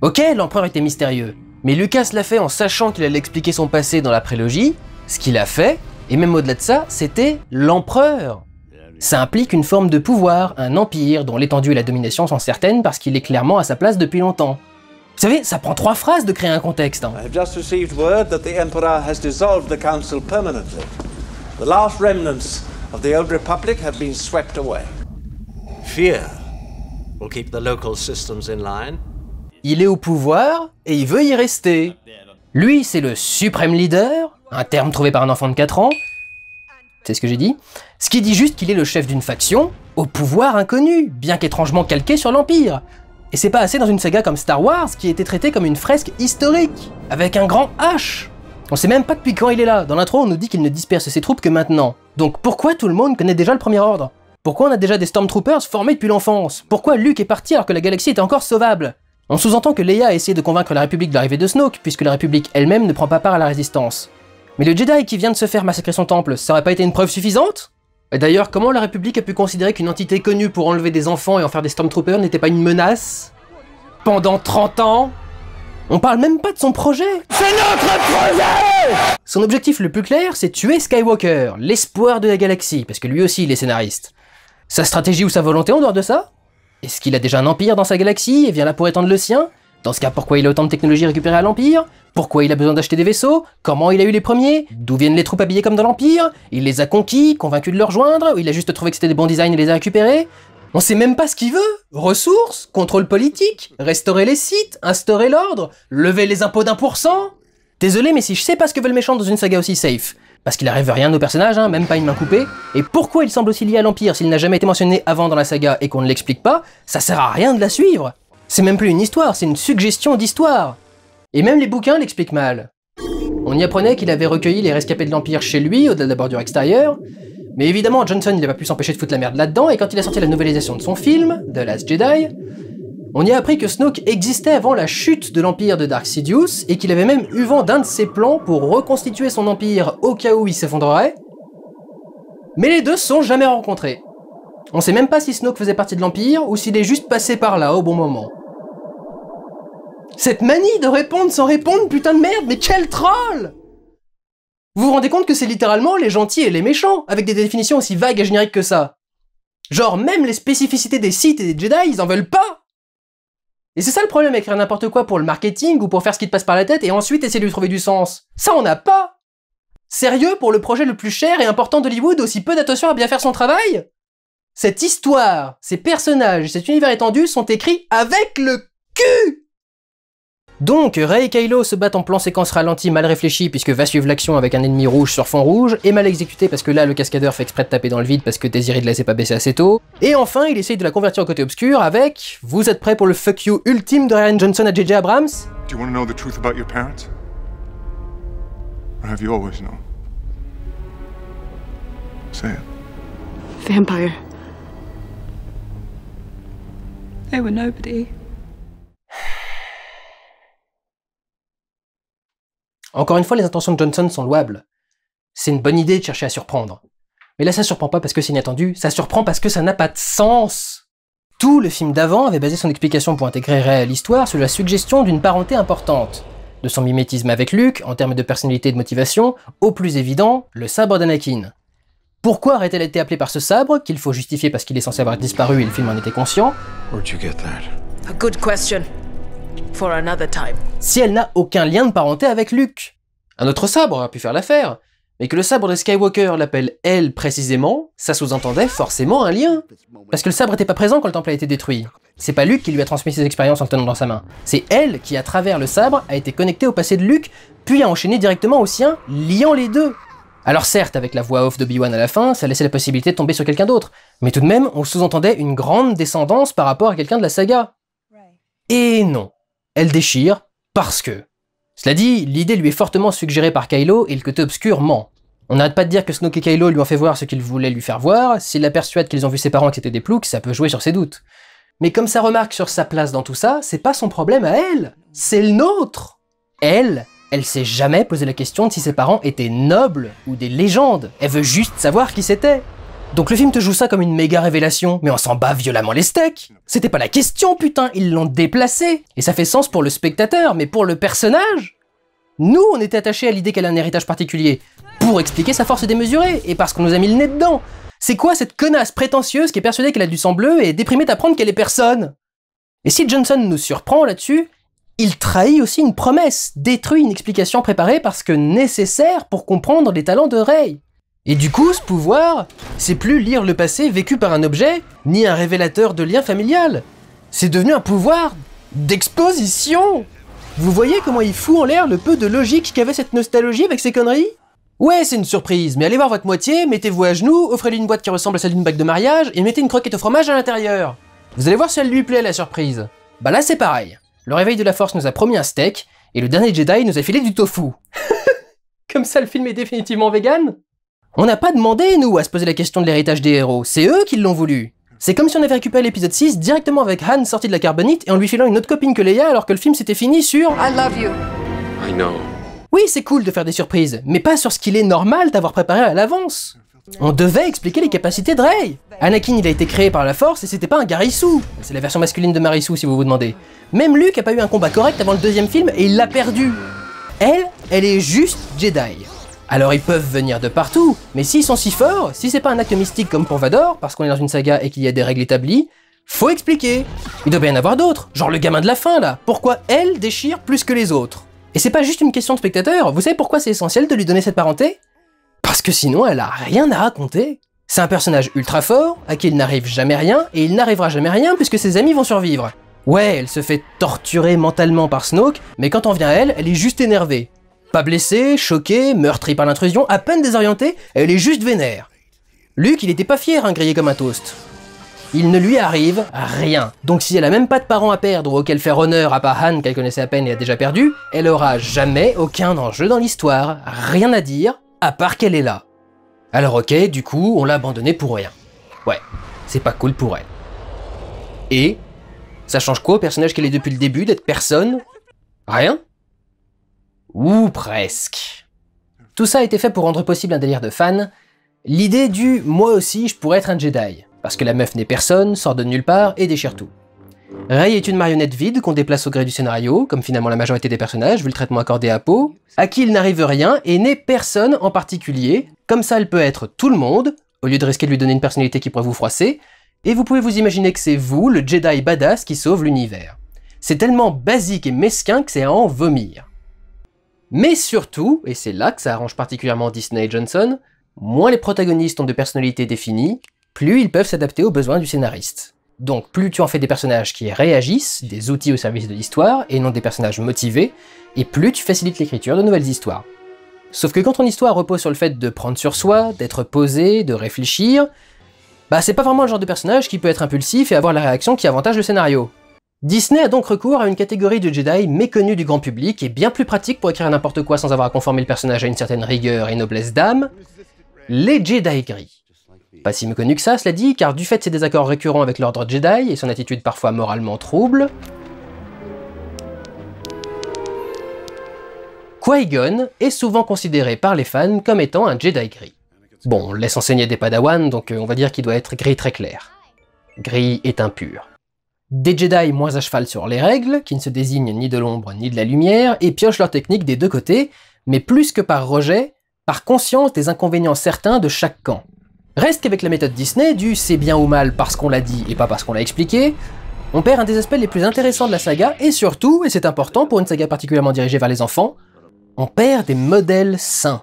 Ok, l'empereur était mystérieux, mais Lucas l'a fait en sachant qu'il allait expliquer son passé dans la prélogie, ce qu'il a fait, et même au-delà de ça, c'était l'empereur. Ça implique une forme de pouvoir, un empire dont l'étendue et la domination sont certaines parce qu'il est clairement à sa place depuis longtemps. Vous savez, ça prend trois phrases de créer un contexte. Hein. The last remnants of the old republic have been swept away. Fear will keep the local systems in line. Il est au pouvoir et il veut y rester. Lui, c'est le suprême leader, un terme trouvé par un enfant de quatre ans. C'est ce que j'ai dit. Ce qui dit juste qu'il est le chef d'une faction au pouvoir inconnu, bien qu'étrangement calqué sur l'Empire. Et c'est pas assez dans une saga comme Star Wars qui était traitée comme une fresque historique, avec un grand H. On sait même pas depuis quand il est là. Dans l'intro, on nous dit qu'il ne disperse ses troupes que maintenant. Donc pourquoi tout le monde connaît déjà le Premier Ordre? Pourquoi on a déjà des Stormtroopers formés depuis l'enfance? Pourquoi Luke est parti alors que la galaxie était encore sauvable? On sous-entend que Leia a essayé de convaincre la République de l'arrivée de Snoke, puisque la République elle-même ne prend pas part à la Résistance. Mais le Jedi qui vient de se faire massacrer son temple, ça aurait pas été une preuve suffisante? Et d'ailleurs, comment la République a pu considérer qu'une entité connue pour enlever des enfants et en faire des Stormtroopers n'était pas une menace? Pendant trente ans? On parle même pas de son projet! C'est notre projet! Son objectif le plus clair, c'est tuer Skywalker, l'espoir de la galaxie, parce que lui aussi il est scénariste. Sa stratégie ou sa volonté en dehors de ça? Est-ce qu'il a déjà un empire dans sa galaxie et vient là pour étendre le sien? Dans ce cas, pourquoi il a autant de technologies récupérées à l'Empire? Pourquoi il a besoin d'acheter des vaisseaux? Comment il a eu les premiers? D'où viennent les troupes habillées comme dans l'Empire? Il les a conquis, convaincus de le rejoindre? Ou il a juste trouvé que c'était des bons designs et les a récupérés? On sait même pas ce qu'il veut! Ressources? Contrôle politique? Restaurer les sites? Instaurer l'ordre? Lever les impôts d'un pour cent? Désolé, mais si je sais pas ce que veut le méchant dans une saga aussi safe. Parce qu'il arrive rien aux personnages, hein, même pas une main coupée. Et pourquoi il semble aussi lié à l'Empire s'il n'a jamais été mentionné avant dans la saga et qu'on ne l'explique pas? Ça sert à rien de la suivre! C'est même plus une histoire, c'est une suggestion d'histoire. Et même les bouquins l'expliquent mal. On y apprenait qu'il avait recueilli les rescapés de l'Empire chez lui, au-delà de la bordure extérieure. Mais évidemment, Johnson n'a pas pu s'empêcher de foutre la merde là-dedans, et quand il a sorti la novelisation de son film, The Last Jedi, on y a appris que Snoke existait avant la chute de l'Empire de Darth Sidious, et qu'il avait même eu vent d'un de ses plans pour reconstituer son Empire au cas où il s'effondrerait. Mais les deux se sont jamais rencontrés. On sait même pas si Snoke faisait partie de l'Empire, ou s'il est juste passé par là au bon moment. Cette manie de répondre sans répondre, putain de merde, mais quel troll! Vous vous rendez compte que c'est littéralement les gentils et les méchants, avec des définitions aussi vagues et génériques que ça. Genre, même les spécificités des Sith et des Jedi, ils en veulent pas! Et c'est ça le problème, écrire n'importe quoi pour le marketing, ou pour faire ce qui te passe par la tête, et ensuite essayer de lui trouver du sens. Ça, on n'a pas! Sérieux, pour le projet le plus cher et important d'Hollywood, aussi peu d'attention à bien faire son travail? Cette histoire, ces personnages, cet univers étendu sont écrits avec le cul! Donc, Rey et Kylo se battent en plan séquence ralenti mal réfléchi puisque va suivre l'action avec un ennemi rouge sur fond rouge, et mal exécuté parce que là, le cascadeur fait exprès de taper dans le vide parce que Désiré de la s'est pas baissé assez tôt. Et enfin, il essaye de la convertir au côté obscur avec... Vous êtes prêts pour le fuck you ultime de Rian Johnson à J J Abrams? Do you want to know the truth about your parents? Or have you always known? Say it. Vampire. They were nobody. Encore une fois, les intentions de Johnson sont louables. C'est une bonne idée de chercher à surprendre. Mais là, ça surprend pas parce que c'est inattendu, ça surprend parce que ça n'a pas de sens. Tout le film d'avant avait basé son explication pour intégrer Rey à l'histoire sur la suggestion d'une parenté importante. De son mimétisme avec Luke, en termes de personnalité et de motivation, au plus évident, le sabre d'Anakin. Pourquoi aurait-elle été appelée par ce sabre, qu'il faut justifier parce qu'il est censé avoir disparu et le film en était conscient? A good question. For another time. Si elle n'a aucun lien de parenté avec Luke. Un autre sabre aurait pu faire l'affaire, mais que le sabre de Skywalker l'appelle elle précisément, ça sous-entendait forcément un lien. Parce que le sabre n'était pas présent quand le temple a été détruit. C'est pas Luke qui lui a transmis ses expériences en le tenant dans sa main. C'est elle qui, à travers le sabre, a été connectée au passé de Luke, puis a enchaîné directement au sien, liant les deux. Alors certes, avec la voix off d'Obi-Wan à la fin, ça laissait la possibilité de tomber sur quelqu'un d'autre, mais tout de même, on sous-entendait une grande descendance par rapport à quelqu'un de la saga. Et non. Elle déchire parce que... Cela dit, l'idée lui est fortement suggérée par Kylo et le côté obscur ment. On n'arrête pas de dire que Snoke et Kylo lui ont fait voir ce qu'ils voulaient lui faire voir, s'il la persuade qu'ils ont vu ses parents et que c'était des ploucs, ça peut jouer sur ses doutes. Mais comme sa remarque sur sa place dans tout ça, c'est pas son problème à elle, c'est le nôtre. Elle, elle s'est jamais posé la question de si ses parents étaient nobles ou des légendes, elle veut juste savoir qui c'était. Donc le film te joue ça comme une méga révélation, mais on s'en bat violemment les steaks. C'était pas la question, putain, ils l'ont déplacé. Et ça fait sens pour le spectateur, mais pour le personnage? Nous, on était attachés à l'idée qu'elle a un héritage particulier, pour expliquer sa force démesurée, et parce qu'on nous a mis le nez dedans. C'est quoi cette connasse prétentieuse qui est persuadée qu'elle a du sang bleu et est déprimée d'apprendre qu'elle est personne? Et si Johnson nous surprend là-dessus, il trahit aussi une promesse, détruit une explication préparée parce que nécessaire pour comprendre les talents de Rey. Et du coup, ce pouvoir, c'est plus lire le passé vécu par un objet, ni un révélateur de lien familial. C'est devenu un pouvoir d'exposition. Vous voyez comment il fout en l'air le peu de logique qu'avait cette nostalgie avec ces conneries? Ouais, c'est une surprise, mais allez voir votre moitié, mettez-vous à genoux, offrez-lui une boîte qui ressemble à celle d'une bague de mariage, et mettez une croquette au fromage à l'intérieur. Vous allez voir si elle lui plaît, la surprise. Bah là, c'est pareil. Le réveil de la force nous a promis un steak, et le dernier Jedi nous a filé du tofu. Comme ça, le film est définitivement vegan? On n'a pas demandé, nous, à se poser la question de l'héritage des héros, c'est eux qui l'ont voulu. C'est comme si on avait récupéré l'épisode six directement avec Han sorti de la carbonite et en lui filant une autre copine que Leia alors que le film s'était fini sur I love you. I know. Oui, c'est cool de faire des surprises, mais pas sur ce qu'il est normal d'avoir préparé à l'avance. On devait expliquer les capacités de Rey. Anakin, il a été créé par la force et c'était pas un garissou. C'est la version masculine de Marissou si vous vous demandez. Même Luke a pas eu un combat correct avant le deuxième film et il l'a perdu. Elle, elle est juste Jedi. Alors ils peuvent venir de partout, mais s'ils sont si forts, si c'est pas un acte mystique comme pour Vador, parce qu'on est dans une saga et qu'il y a des règles établies, faut expliquer. Il doit bien y en avoir d'autres, genre le gamin de la fin là. Pourquoi elle déchire plus que les autres? Et c'est pas juste une question de spectateur, vous savez pourquoi c'est essentiel de lui donner cette parenté? Parce que sinon elle a rien à raconter. C'est un personnage ultra fort, à qui il n'arrive jamais rien, et il n'arrivera jamais rien puisque ses amis vont survivre. Ouais, elle se fait torturer mentalement par Snoke, mais quand on vient à elle, elle est juste énervée. Pas blessée, choquée, meurtrie par l'intrusion, à peine désorientée, elle est juste vénère. Luke, il était pas fier, hein, grillé comme un toast. Il ne lui arrive rien. Donc si elle a même pas de parents à perdre ou auquel faire honneur à part Han qu'elle connaissait à peine et a déjà perdu, elle aura jamais aucun enjeu dans l'histoire, rien à dire, à part qu'elle est là. Alors ok, du coup, on l'a abandonnée pour rien. Ouais, c'est pas cool pour elle. Et ça change quoi au personnage qu'elle est depuis le début, d'être personne? Rien? Ou presque. Tout ça a été fait pour rendre possible un délire de fan, l'idée du « moi aussi je pourrais être un Jedi », parce que la meuf n'est personne, sort de nulle part et déchire tout. Rey est une marionnette vide qu'on déplace au gré du scénario, comme finalement la majorité des personnages vu le traitement accordé à Poe, à qui il n'arrive rien et n'est personne en particulier, comme ça elle peut être tout le monde, au lieu de risquer de lui donner une personnalité qui pourrait vous froisser, et vous pouvez vous imaginer que c'est vous, le Jedi badass qui sauve l'univers. C'est tellement basique et mesquin que c'est à en vomir. Mais surtout, et c'est là que ça arrange particulièrement Disney et Johnson, moins les protagonistes ont de personnalités définies, plus ils peuvent s'adapter aux besoins du scénariste. Donc plus tu en fais des personnages qui réagissent, des outils au service de l'histoire, et non des personnages motivés, et plus tu facilites l'écriture de nouvelles histoires. Sauf que quand ton histoire repose sur le fait de prendre sur soi, d'être posé, de réfléchir, bah c'est pas vraiment le genre de personnage qui peut être impulsif et avoir la réaction qui avantage le scénario. Disney a donc recours à une catégorie de Jedi méconnue du grand public et bien plus pratique pour écrire n'importe quoi sans avoir à conformer le personnage à une certaine rigueur et noblesse d'âme, les Jedi gris. Pas si méconnus que ça, cela dit, car du fait de ses désaccords récurrents avec l'ordre Jedi et son attitude parfois moralement trouble, Qui-Gon est souvent considéré par les fans comme étant un Jedi gris. Bon, on laisse enseigner des Padawan, donc on va dire qu'il doit être gris très clair. Gris est impur. Des Jedi moins à cheval sur les règles, qui ne se désignent ni de l'ombre ni de la lumière, et piochent leur technique des deux côtés, mais plus que par rejet, par conscience des inconvénients certains de chaque camp. Reste qu'avec la méthode Disney, du c'est bien ou mal parce qu'on l'a dit et pas parce qu'on l'a expliqué, on perd un des aspects les plus intéressants de la saga, et surtout, et c'est important pour une saga particulièrement dirigée vers les enfants, on perd des modèles sains.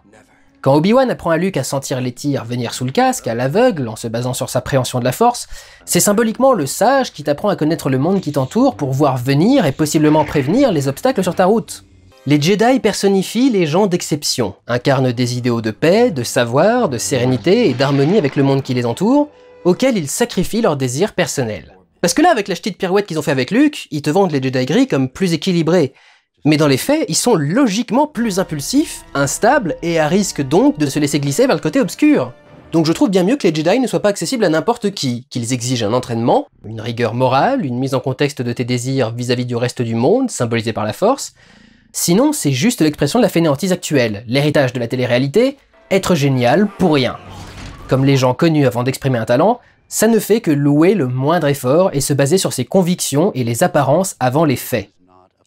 Quand Obi-Wan apprend à Luke à sentir les tirs venir sous le casque, à l'aveugle, en se basant sur sa préhension de la force, c'est symboliquement le sage qui t'apprend à connaître le monde qui t'entoure pour voir venir et possiblement prévenir les obstacles sur ta route. Les Jedi personnifient les gens d'exception, incarnent des idéaux de paix, de savoir, de sérénité et d'harmonie avec le monde qui les entoure, auxquels ils sacrifient leurs désirs personnels. Parce que là, avec la ch'tite pirouette qu'ils ont fait avec Luke, ils te vendent les Jedi gris comme plus équilibrés. Mais dans les faits, ils sont logiquement plus impulsifs, instables, et à risque donc de se laisser glisser vers le côté obscur. Donc je trouve bien mieux que les Jedi ne soient pas accessibles à n'importe qui, qu'ils exigent un entraînement, une rigueur morale, une mise en contexte de tes désirs vis-à-vis du reste du monde, symbolisé par la force. Sinon, c'est juste l'expression de la fainéantise actuelle, l'héritage de la télé-réalité, être génial pour rien. Comme les gens connus avant d'exprimer un talent, ça ne fait que louer le moindre effort et se baser sur ses convictions et les apparences avant les faits.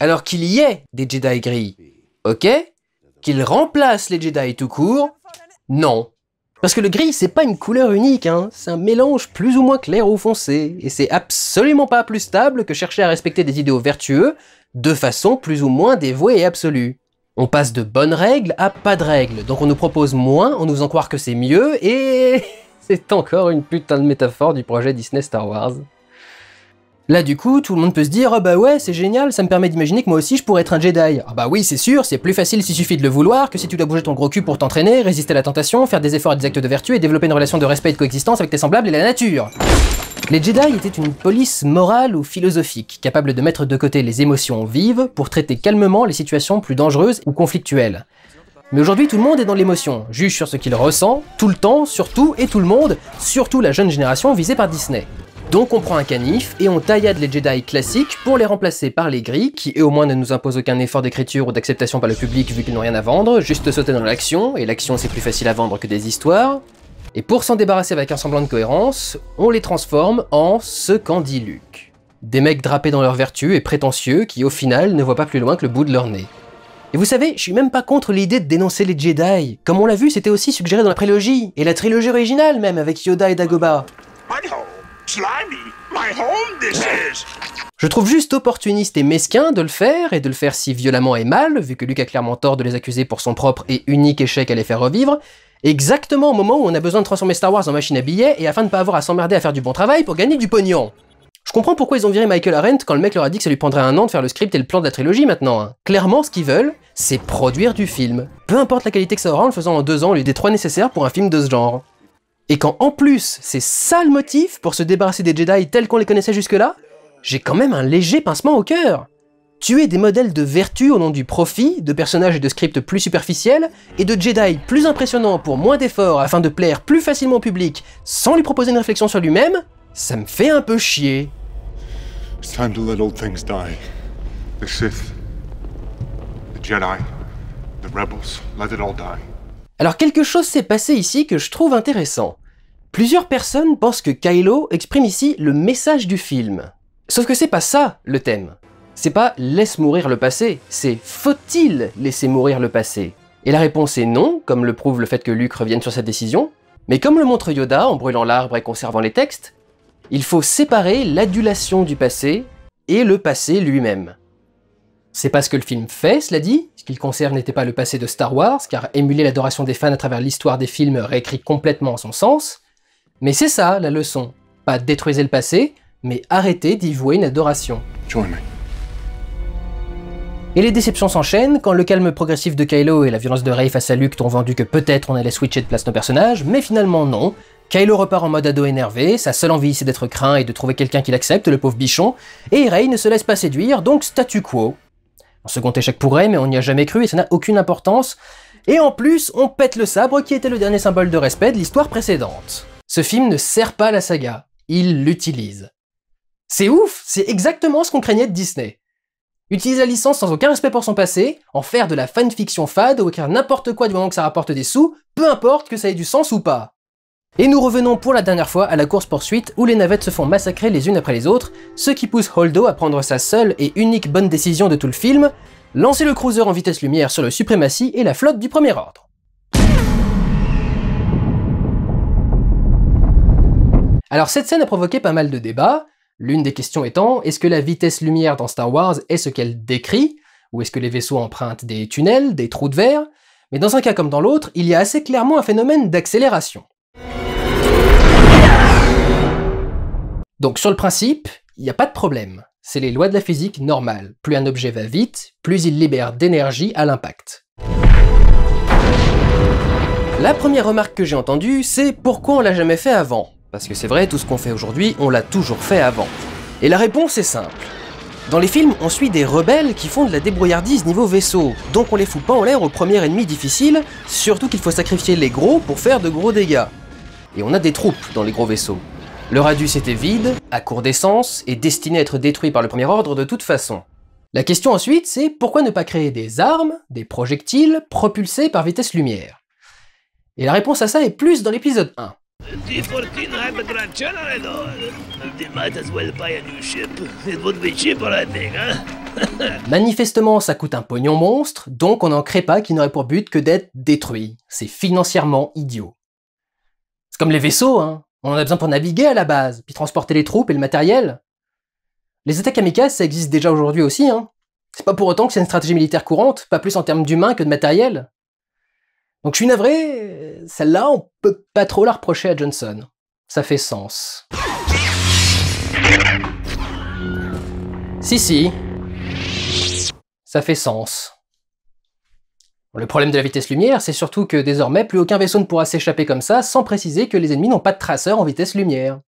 Alors qu'il y ait des Jedi gris, ok? Qu'ils remplacent les Jedi tout court, non. Parce que le gris, c'est pas une couleur unique, hein. C'est un mélange plus ou moins clair ou foncé, et c'est absolument pas plus stable que chercher à respecter des idéaux vertueux de façon plus ou moins dévouée et absolue. On passe de bonnes règles à pas de règles, donc on nous propose moins en nous faisant croire que c'est mieux, et c'est encore une putain de métaphore du projet Disney Star Wars. Là du coup, tout le monde peut se dire « Ah bah ouais, c'est génial, ça me permet d'imaginer que moi aussi je pourrais être un Jedi. » Ah bah oui, c'est sûr, c'est plus facile s'il suffit de le vouloir que si tu dois bouger ton gros cul pour t'entraîner, résister à la tentation, faire des efforts et des actes de vertu et développer une relation de respect et de coexistence avec tes semblables et la nature. Les Jedi étaient une police morale ou philosophique, capable de mettre de côté les émotions vives pour traiter calmement les situations plus dangereuses ou conflictuelles. Mais aujourd'hui, tout le monde est dans l'émotion, juge sur ce qu'il ressent, tout le temps, sur tout et tout le monde, surtout la jeune génération visée par Disney. Donc on prend un canif et on taillade les Jedi classiques pour les remplacer par les gris, qui eux au moins ne nous imposent aucun effort d'écriture ou d'acceptation par le public vu qu'ils n'ont rien à vendre, juste sauter dans l'action, et l'action c'est plus facile à vendre que des histoires. Et pour s'en débarrasser avec un semblant de cohérence, on les transforme en ce qu'en dit Luke. Des mecs drapés dans leur vertu et prétentieux qui au final ne voient pas plus loin que le bout de leur nez. Et vous savez, je suis même pas contre l'idée de dénoncer les Jedi. Comme on l'a vu, c'était aussi suggéré dans la prélogie, et la trilogie originale même avec Yoda et Dagobah. Je trouve juste opportuniste et mesquin de le faire, et de le faire si violemment et mal, vu que Luke a clairement tort de les accuser pour son propre et unique échec à les faire revivre, exactement au moment où on a besoin de transformer Star Wars en machine à billets, et afin de pas avoir à s'emmerder à faire du bon travail pour gagner du pognon. Je comprends pourquoi ils ont viré Michael Arendt quand le mec leur a dit que ça lui prendrait un an de faire le script et le plan de la trilogie maintenant. Hein. Clairement, ce qu'ils veulent, c'est produire du film. Peu importe la qualité que ça aura en le faisant en deux ans au lieu des trois nécessaires pour un film de ce genre. Et quand en plus, c'est ça le motif pour se débarrasser des Jedi tels qu'on les connaissait jusque-là, j'ai quand même un léger pincement au cœur. Tuer des modèles de vertu au nom du profit, de personnages et de scripts plus superficiels, et de Jedi plus impressionnants pour moins d'efforts afin de plaire plus facilement au public sans lui proposer une réflexion sur lui-même, ça me fait un peu chier. It's time to let old things die. The Sith, the Jedi, the Rebels, let it all die. Alors quelque chose s'est passé ici que je trouve intéressant. Plusieurs personnes pensent que Kylo exprime ici le message du film. Sauf que c'est pas ça le thème. C'est pas « laisse mourir le passé », c'est « faut-il laisser mourir le passé ?» Et la réponse est non, comme le prouve le fait que Luke revienne sur sa décision, mais comme le montre Yoda en brûlant l'arbre et conservant les textes, il faut séparer l'adulation du passé et le passé lui-même. C'est pas ce que le film fait, cela dit, ce qu'il conserve n'était pas le passé de Star Wars, car émuler l'adoration des fans à travers l'histoire des films réécrit complètement son sens, mais c'est ça la leçon, pas détruisez le passé, mais arrêtez d'y vouer une adoration. Et les déceptions s'enchaînent, quand le calme progressif de Kylo et la violence de Rey face à Luke t'ont vendu que peut-être on allait switcher de place nos personnages, mais finalement non. Kylo repart en mode ado énervé, sa seule envie c'est d'être craint et de trouver quelqu'un qui l'accepte, le pauvre bichon, et Rey ne se laisse pas séduire, donc statu quo. Un second échec pour Rey, mais on n'y a jamais cru et ça n'a aucune importance. Et en plus, on pète le sabre qui était le dernier symbole de respect de l'histoire précédente. Ce film ne sert pas la saga, il l'utilise. C'est ouf, c'est exactement ce qu'on craignait de Disney. Utiliser la licence sans aucun respect pour son passé, en faire de la fanfiction fade ou écrire n'importe quoi du moment que ça rapporte des sous, peu importe que ça ait du sens ou pas. Et nous revenons pour la dernière fois à la course-poursuite où les navettes se font massacrer les unes après les autres, ce qui pousse Holdo à prendre sa seule et unique bonne décision de tout le film, lancer le cruiser en vitesse lumière sur le Supremacy et la flotte du Premier Ordre. Alors cette scène a provoqué pas mal de débats, l'une des questions étant, est-ce que la vitesse lumière dans Star Wars est ce qu'elle décrit, ou est-ce que les vaisseaux empruntent des tunnels, des trous de verre? Mais dans un cas comme dans l'autre, il y a assez clairement un phénomène d'accélération. Donc sur le principe, il n'y a pas de problème. C'est les lois de la physique normale. Plus un objet va vite, plus il libère d'énergie à l'impact. La première remarque que j'ai entendue, c'est pourquoi on l'a jamais fait avant? Parce que c'est vrai, tout ce qu'on fait aujourd'hui, on l'a toujours fait avant. Et la réponse est simple. Dans les films, on suit des rebelles qui font de la débrouillardise niveau vaisseau, donc on les fout pas en l'air au premier ennemi difficile, surtout qu'il faut sacrifier les gros pour faire de gros dégâts. Et on a des troupes dans les gros vaisseaux. Le Radius était vide, à court d'essence, et destiné à être détruit par le Premier Ordre de toute façon. La question ensuite, c'est pourquoi ne pas créer des armes, des projectiles, propulsés par vitesse lumière? Et la réponse à ça est plus dans l'épisode un. Manifestement, ça coûte un pognon monstre, donc on n'en crée pas qui n'aurait pour but que d'être détruit. C'est financièrement idiot. C'est comme les vaisseaux, hein. On en a besoin pour naviguer à la base, puis transporter les troupes et le matériel. Les attaques kamikazes, ça existe déjà aujourd'hui aussi, hein. C'est pas pour autant que c'est une stratégie militaire courante, pas plus en termes d'humains que de matériel. Donc je suis navré, celle-là, on peut pas trop la reprocher à Johnson. Ça fait sens. Si, si. Ça fait sens. Bon, le problème de la vitesse lumière, c'est surtout que désormais, plus aucun vaisseau ne pourra s'échapper comme ça, sans préciser que les ennemis n'ont pas de traceur en vitesse lumière.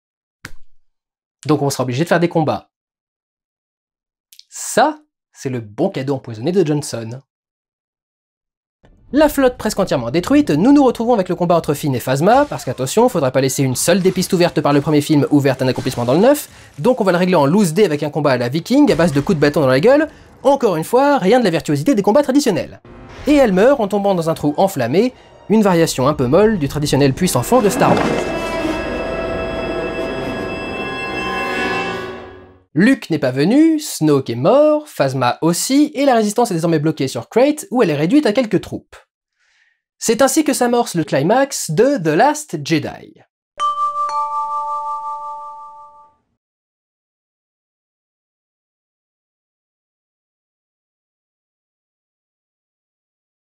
Donc on sera obligé de faire des combats. Ça, c'est le bon cadeau empoisonné de Johnson. La flotte presque entièrement détruite, nous nous retrouvons avec le combat entre Finn et Phasma, parce qu'attention, faudra pas laisser une seule des pistes ouvertes par le premier film ouverte à un accomplissement dans le neuf, donc on va le régler en loose dé avec un combat à la viking à base de coups de bâton dans la gueule, encore une fois, rien de la virtuosité des combats traditionnels. Et elle meurt en tombant dans un trou enflammé, une variation un peu molle du traditionnel puissant fond de Star Wars. Luke n'est pas venu, Snoke est mort, Phasma aussi, et la résistance est désormais bloquée sur Crate, où elle est réduite à quelques troupes. C'est ainsi que s'amorce le climax de The Last Jedi.